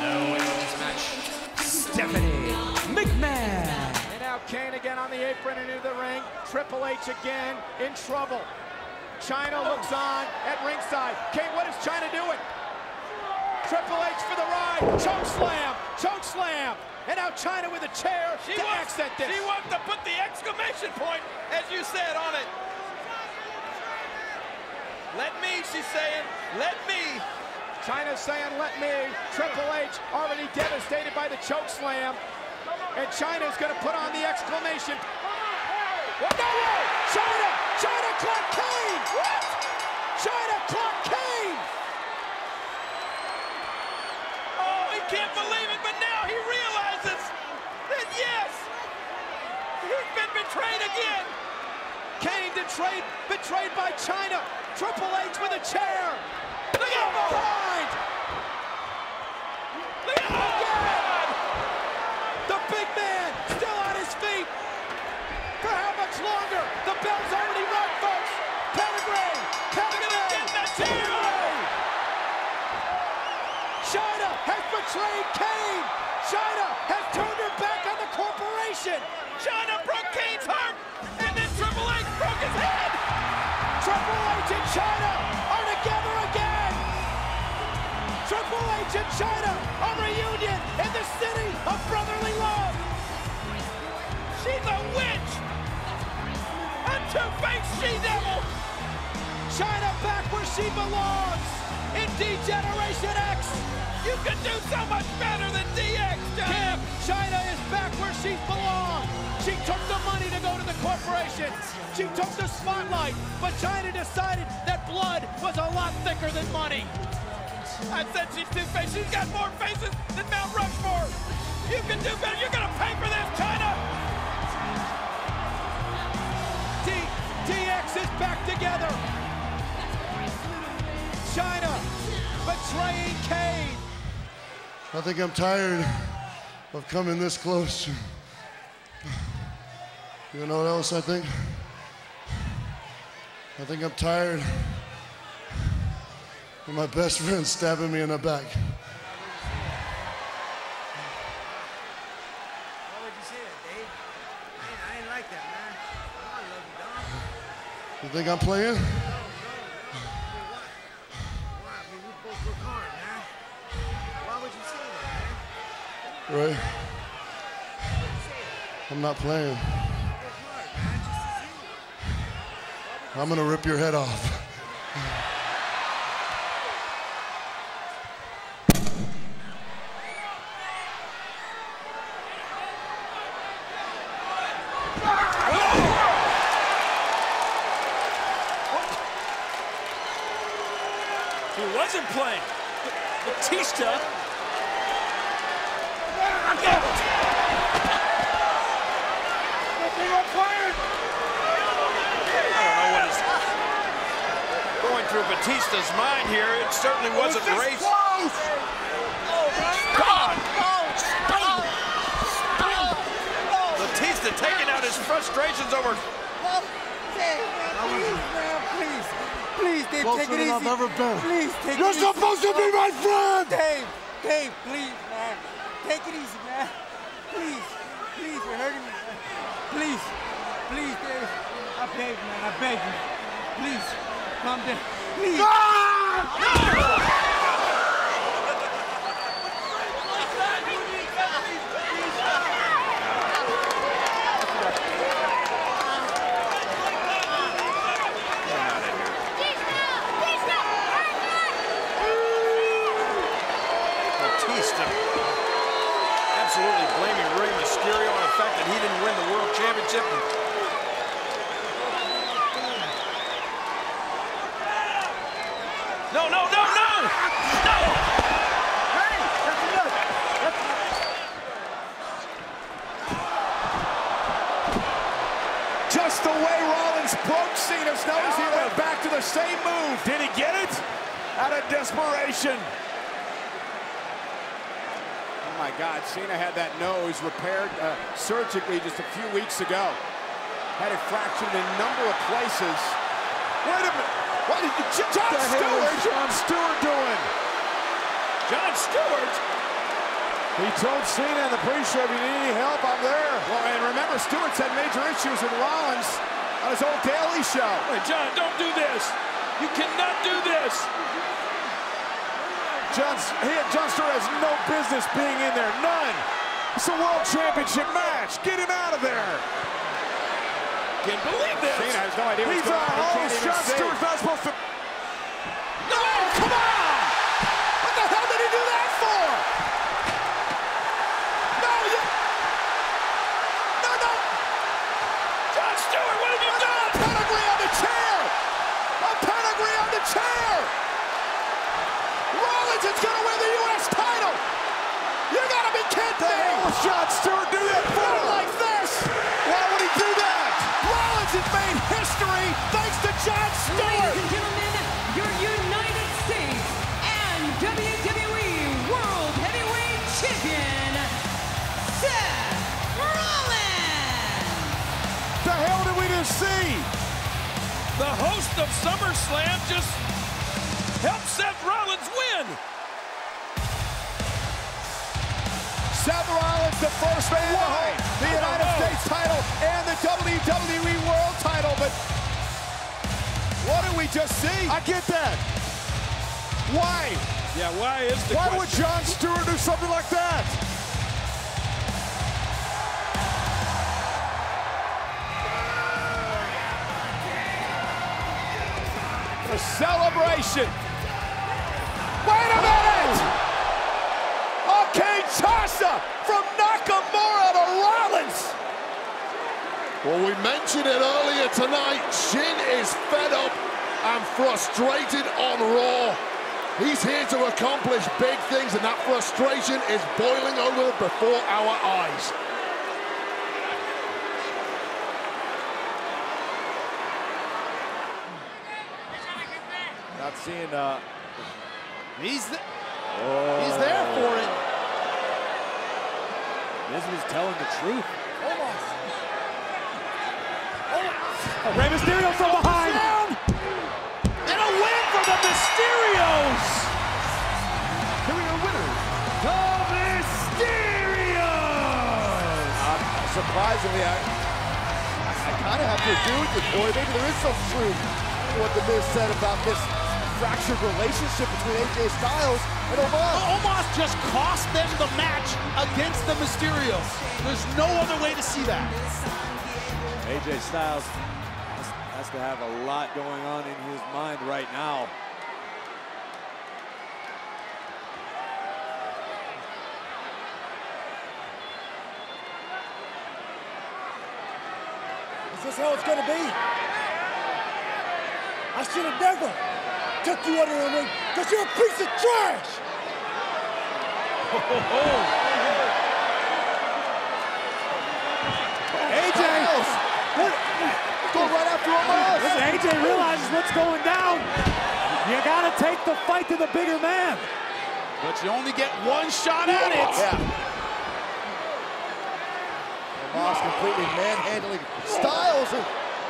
No way in this match. Stephanie McMahon! And out Kane again on the apron and into the ring. Triple H again in trouble. Chyna looks on at ringside. Kane, what is Chyna doing? Triple H for the ride, choke slam. choke slam. And now Chyna with a chair to accent this. She wants to put the exclamation point, as you said, on it. Let me, she's saying, let me. Chyna's saying, let me. Triple H already devastated by the choke slam. And Chyna's going to put on the exclamation. What? No way! Chyna! Chyna Clark Kane! What? Chyna Clark Kane! Oh, he can't believe it, but now he realizes that, yes, he's been betrayed again. Kane betrayed by Chyna. Triple H with a chair. Look out! Behind! Look out! Oh, God! The big man still on his feet. For how much longer? The bell's already rung, folks. Pellegrin, Kevin Nash, Chyna has betrayed Kane. Chyna has turned her back on the corporation. Chyna broke Kane's heart, and then Triple H broke his head. Triple H and Chyna are together again. Triple H and Chyna are reunion in the city of brotherly love. She's a witch, a two-faced she-devil. Chyna back where she belongs in Degeneration X. You can do so much better than DX, Jeff. Chyna is back where she belongs. She took the money to go to the corporation. She took the spotlight, but Chyna decided that blood was a lot thicker than money. I said she's two-faced. She's got more faces than Mount Rushmore. You can do better. You're going to pay for this, Chyna. DX is back together. Chyna betraying Kane. I think I'm tired of coming this close. You know what else I think? I think I'm tired of my best friend stabbing me in the back. Why would you say that, Dave? Man, I ain't like that, man. I love you, dog. You think I'm playing? No, no, no. Why? I mean, we both work hard, man. Why would you say that, man? Right. I'm not playing. I'm gonna rip your head off. Who wasn't playing? Batista. Batista's mind here, it certainly wasn't race. Close. Oh, God! Oh, stop. Stop. Batista taking out his frustrations over. Please, please, Dave, take it easy. Please, take You're it supposed easy. To be my friend! Dave, Dave, please, man. Take it easy, man. Please, please, you're hurting me, man. Please, please, Dave. I beg, man, I beg you. Please, calm down. Please. Ah! No! Batista absolutely blaming Rey Mysterio on the fact that he didn't win the World Championship. No, no, no, no! No! Hey, that's enough! That's enough. Just the way Rollins broke Cena's nose, he went back to the same move. Did he get it? Out of desperation. Oh my God, Cena had that nose repaired surgically just a few weeks ago. Had it fractured in a number of places. Wait a minute! What did John Stewart doing? John Stewart? He told Cena in the pre-show, if you need any help, I'm there. Well, and remember, Stewart's had major issues with Rollins on his old Daily Show. Hey, John, don't do this. You cannot do this. He had John Stewart has no business being in there, none. It's a world championship match. Get him out of there. Can't believe this. Cena has no idea what's going on. He's out. Oh, John Stewart's not supposed to. No, come on! What the hell did he do that for? No, you. No, no. John Stewart, what have you done? A pedigree on the chair. A pedigree on the chair. Rollins is going to win the U.S. title. You got to be kidding me. What did John Stewart do that for? Like this. Why would he do that? Rollins has made history thanks to John Stewart. Ladies and gentlemen, your United States and WWE World Heavyweight Champion, Seth Rollins. The hell did we just see? The host of SummerSlam just helped Seth Rollins win. Seth Rollins, the first man to hold the United States title and the WWE World title, but what did we just see? I get that. Why? Yeah, why is the question? Why would John Stewart do something like that? The celebration. Wait a minute! Kinshasa from Nakamura to Rollins. Well, we mentioned it earlier tonight. Shin is fed up and frustrated on Raw. He's here to accomplish big things, and that frustration is boiling over before our eyes. Not seeing. He's there for it. Miz was telling the truth. Oh, Rey Mysterio from behind. And a win for the Mysterios. Here we are, winners, the Mysterios. Surprisingly, I kind of have to agree with you, boy. Maybe there is some truth to what the Miz said about this fractured relationship between AJ Styles and Omos. Omos just cost them the match against the Mysterios. There's no other way to see that. AJ Styles has to have a lot going on in his mind right now. Is this how it's going to be? I should have never took you under the ring, because you're a piece of trash! Ho, ho, ho. AJ! Go right after Omos! Listen, AJ realizes what's going down. You gotta take the fight to the bigger man. But you only get one shot at it. Yeah. Omos completely manhandling Styles.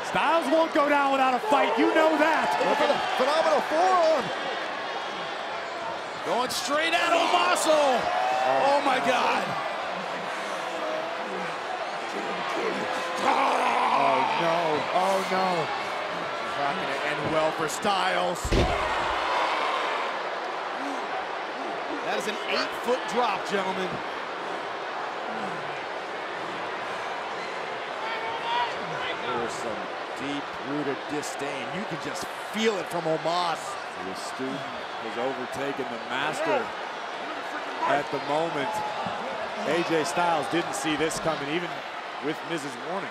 Styles won't go down without a fight, you know that. Phenomenal forearm. Going straight at Omos. Oh my God. Oh no, oh no. It's not gonna end well for Styles. That is an 8-foot drop, gentlemen. There was some deep-rooted disdain. You can just feel it from Omos. The student has overtaken the master at the moment. AJ Styles didn't see this coming, even with Miz's warning.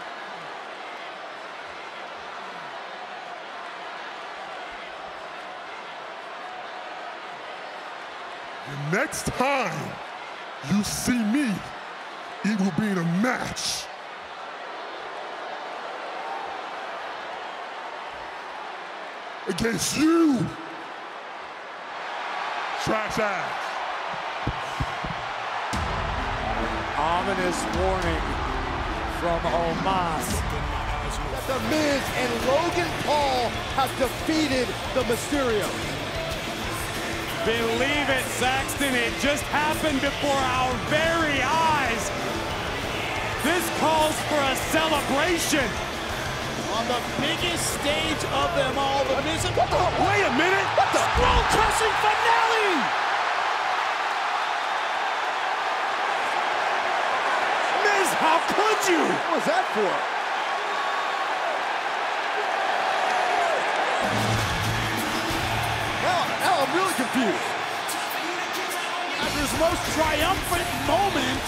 The next time you see me, it will be in a match. Against you, trash ass. Ominous warning from Omos. That the Miz and Logan Paul have defeated the Mysterio. Believe it, Saxton, it just happened before our very eyes. This calls for a celebration. On the biggest stage of them all, the Miz. Wait a minute! What the? World-crushing finale! could you? What was that for? Now I'm really confused. After his most triumphant moment,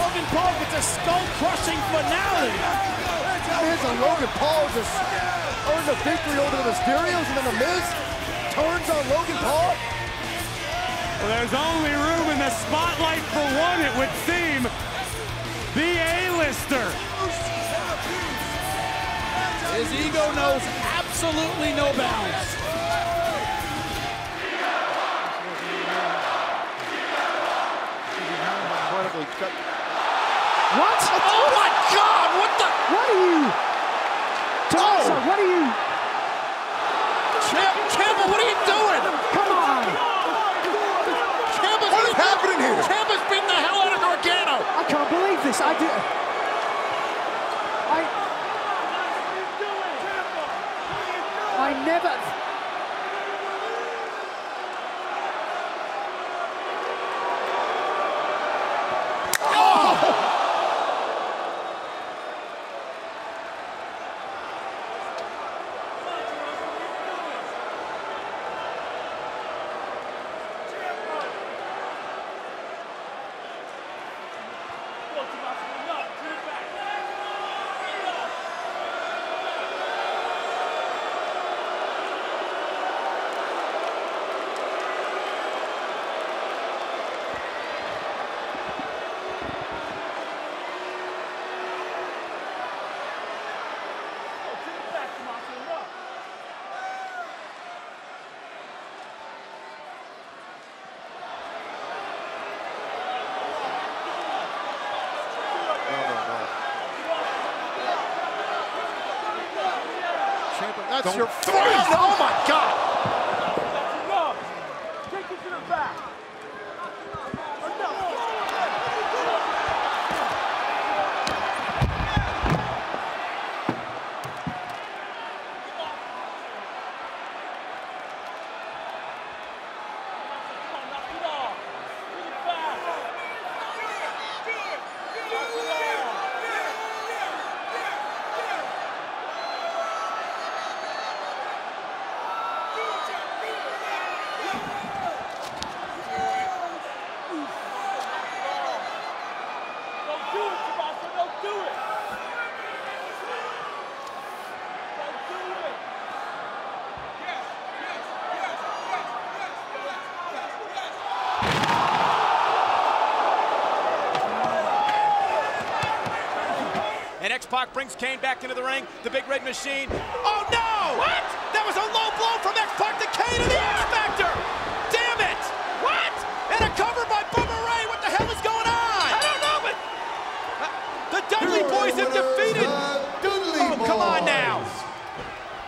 Logan Paul gets a skull-crushing finale. His and Logan Paul just earned a victory over the Mysterios, and then the Miz turns on Logan Paul. Well, there's only room in the spotlight for one, it would seem. The A-lister. His ego knows absolutely no bounds. What? Oh my God! What the? What are you? Oh! What are you? Campbell, what are you doing? Come on! Campbell's what is happening here? Campbell's beating the hell out of Gargano. I can't believe this. I never. That's your three! Oh my God! Take it to the back. Pac brings Kane back into the ring. The Big Red Machine. Oh no! What? That was a low blow from X-Pac to Kane and the X-Factor. Damn it! What? And a cover by Bubba Ray. What the hell is going on? I don't know, but the Dudley Boys have defeated. Oh, come on now!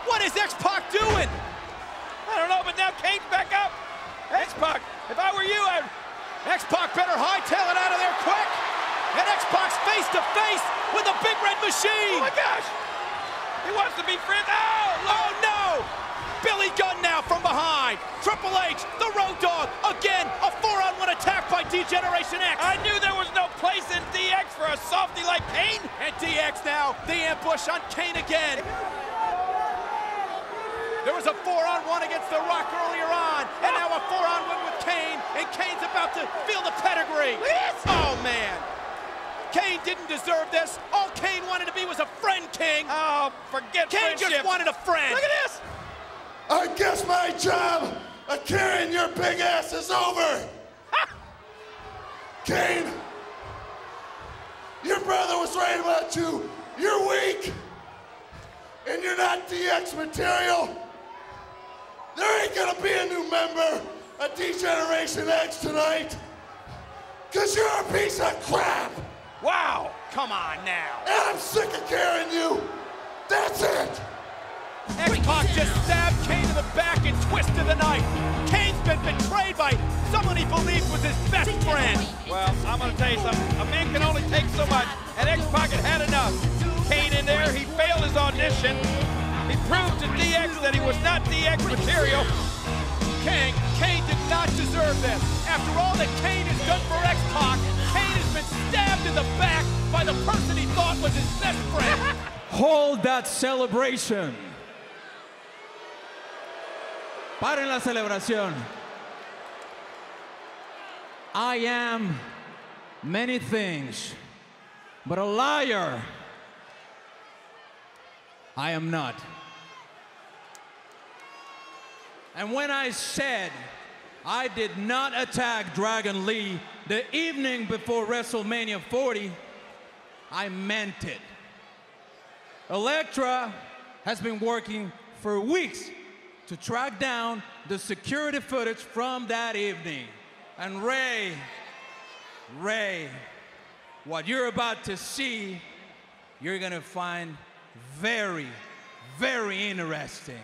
What is X-Pac doing? I don't know, but now Kane's back up. X-Pac, if I were you, I'd... X-Pac better hightail it out of there quick. And X-Pac's face-to-face with the Big Red Machine! Oh my gosh! He wants to be friends. Oh, oh no! Billy Gunn now from behind. Triple H, the Road Dog, again, a 4-on-1 attack by Degeneration X. I knew there was no place in DX for a softy like Kane. And DX now, the ambush on Kane again. There was a 4-on-1 against The Rock earlier on, and now a 4-on-1 with Kane, and Kane's about to feel the pedigree. Oh man! Kane didn't deserve this. All Kane wanted to be was a friend, King. Oh, forget Kane friendship. Kane just wanted a friend. Look at this. I guess my job of carrying your big ass is over. Kane, your brother was right about you. You're weak, and you're not DX material. There ain't gonna be a new member of Degeneration X tonight, cause you're a piece of crap. Wow, come on now. And I'm sick of carrying you. That's it. X-Pac just stabbed Kane in the back and twisted the knife. Kane's been betrayed by someone he believed was his best friend. Well, I'm going to tell you something. A man can only take so much, and X-Pac had enough. Kane in there, he failed his audition. He proved to DX that he was not DX material. Kane did not deserve this. After all that Kane has done for X-Pac, Kane has been stabbed in the back by the the person he thought was his best friend. Hold that celebration. Paren la celebración. I am many things, but a liar I am not. And when I said I did not attack Dragon Lee the evening before WrestleMania 40, I meant it. Elektra has been working for weeks to track down the security footage from that evening. And Ray, what you're about to see, you're gonna find very, very interesting.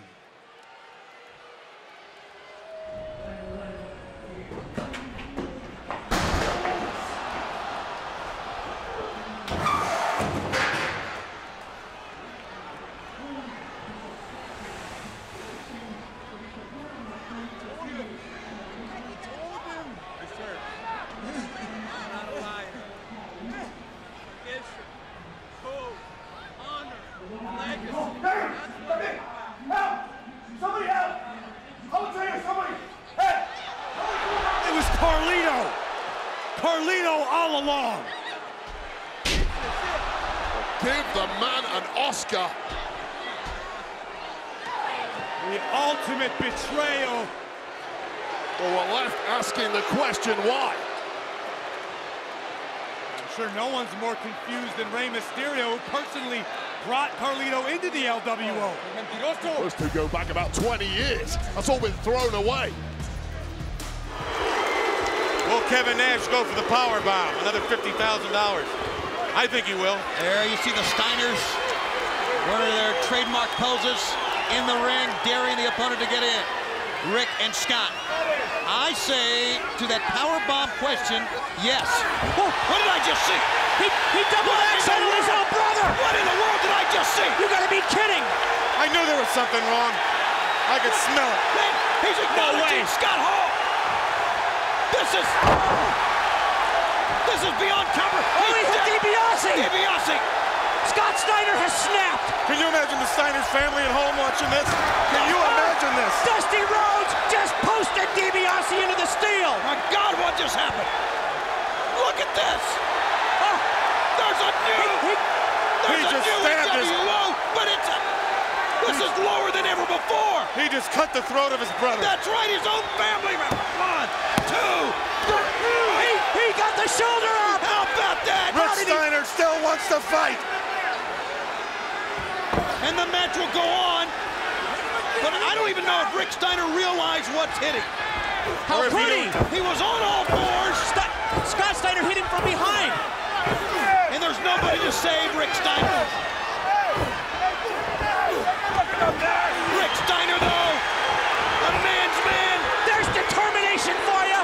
More confused than Rey Mysterio, who personally brought Carlito into the LWO. Those two go back about 20 years. That's all been thrown away. Will Kevin Nash go for the power bomb? Another $50,000. I think he will. There you see the Steiners, one of their trademark poses in the ring, daring the opponent to get in. Rick and Scott. I say to that power bomb question, yes. Whoa, what did I just see? He double-axed on his own brother! What in the world did I just see? You gotta be kidding! I knew there was something wrong. I could smell it. He's acknowledging Scott Hall! This is beyond cover! Oh, he's hit DiBiase! Scott Steiner has snapped! Can you imagine the Steiner's family at home watching this? Can you imagine this? Dusty Rhodes just posted DiBiase into the steel! My God, what just happened? Look at this! Oh, there's a new... There's a new NWO, but it's... This is lower than ever before! He just cut the throat of his brother. That's right, his own family member! 1, 2, 3... He got the shoulder up! How about that? Rick Steiner still wants to fight! And the match will go on, but I don't even know if Rick Steiner realized what's hitting. How pretty! He was on all fours! Scott Steiner hit him from behind! And there's nobody to save Rick Steiner. Rick Steiner, though! The man's man! There's determination for you!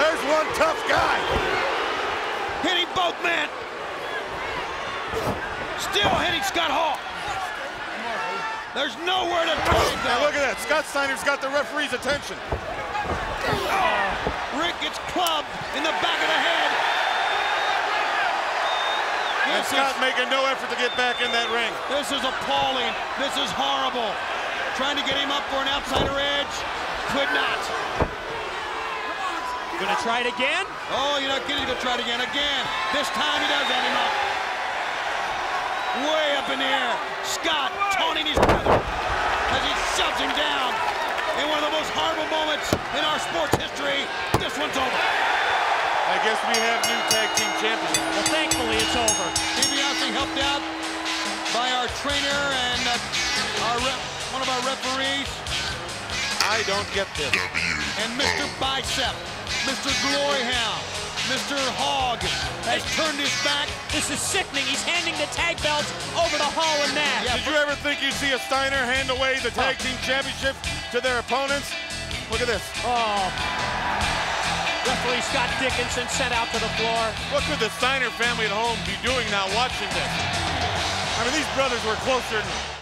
There's one tough guy! Hitting both men! Still hitting Scott Hall! There's nowhere to turn him. Now look at that. Scott Steiner's got the referee's attention. Oh, Rick gets clubbed in the back of the head. And Scott making no effort to get back in that ring. This is appalling. This is horrible. Trying to get him up for an outsider edge. Could not. Gonna try it again? Oh, you're not kidding. He's gonna try it again. This time he does have him up. Way up in the air. Scott taunting his brother as he shoves him down in one of the most horrible moments in our sports history. This one's over. I guess we have new tag team champions. Well, thankfully, it's over. DiBiase helped out by our trainer and one of our referees. I don't get this. And Mr. Bicep, Mr. Gloryhound. Mr. Hogg has turned his back. This is sickening. He's handing the tag belts over to Hall and Nash. Yeah, did you ever think you'd see a Steiner hand away the tag team championship to their opponents? Look at this. Oh. Referee Scott Dickinson sent out to the floor. What could the Steiner family at home be doing now watching this? I mean, these brothers were closer than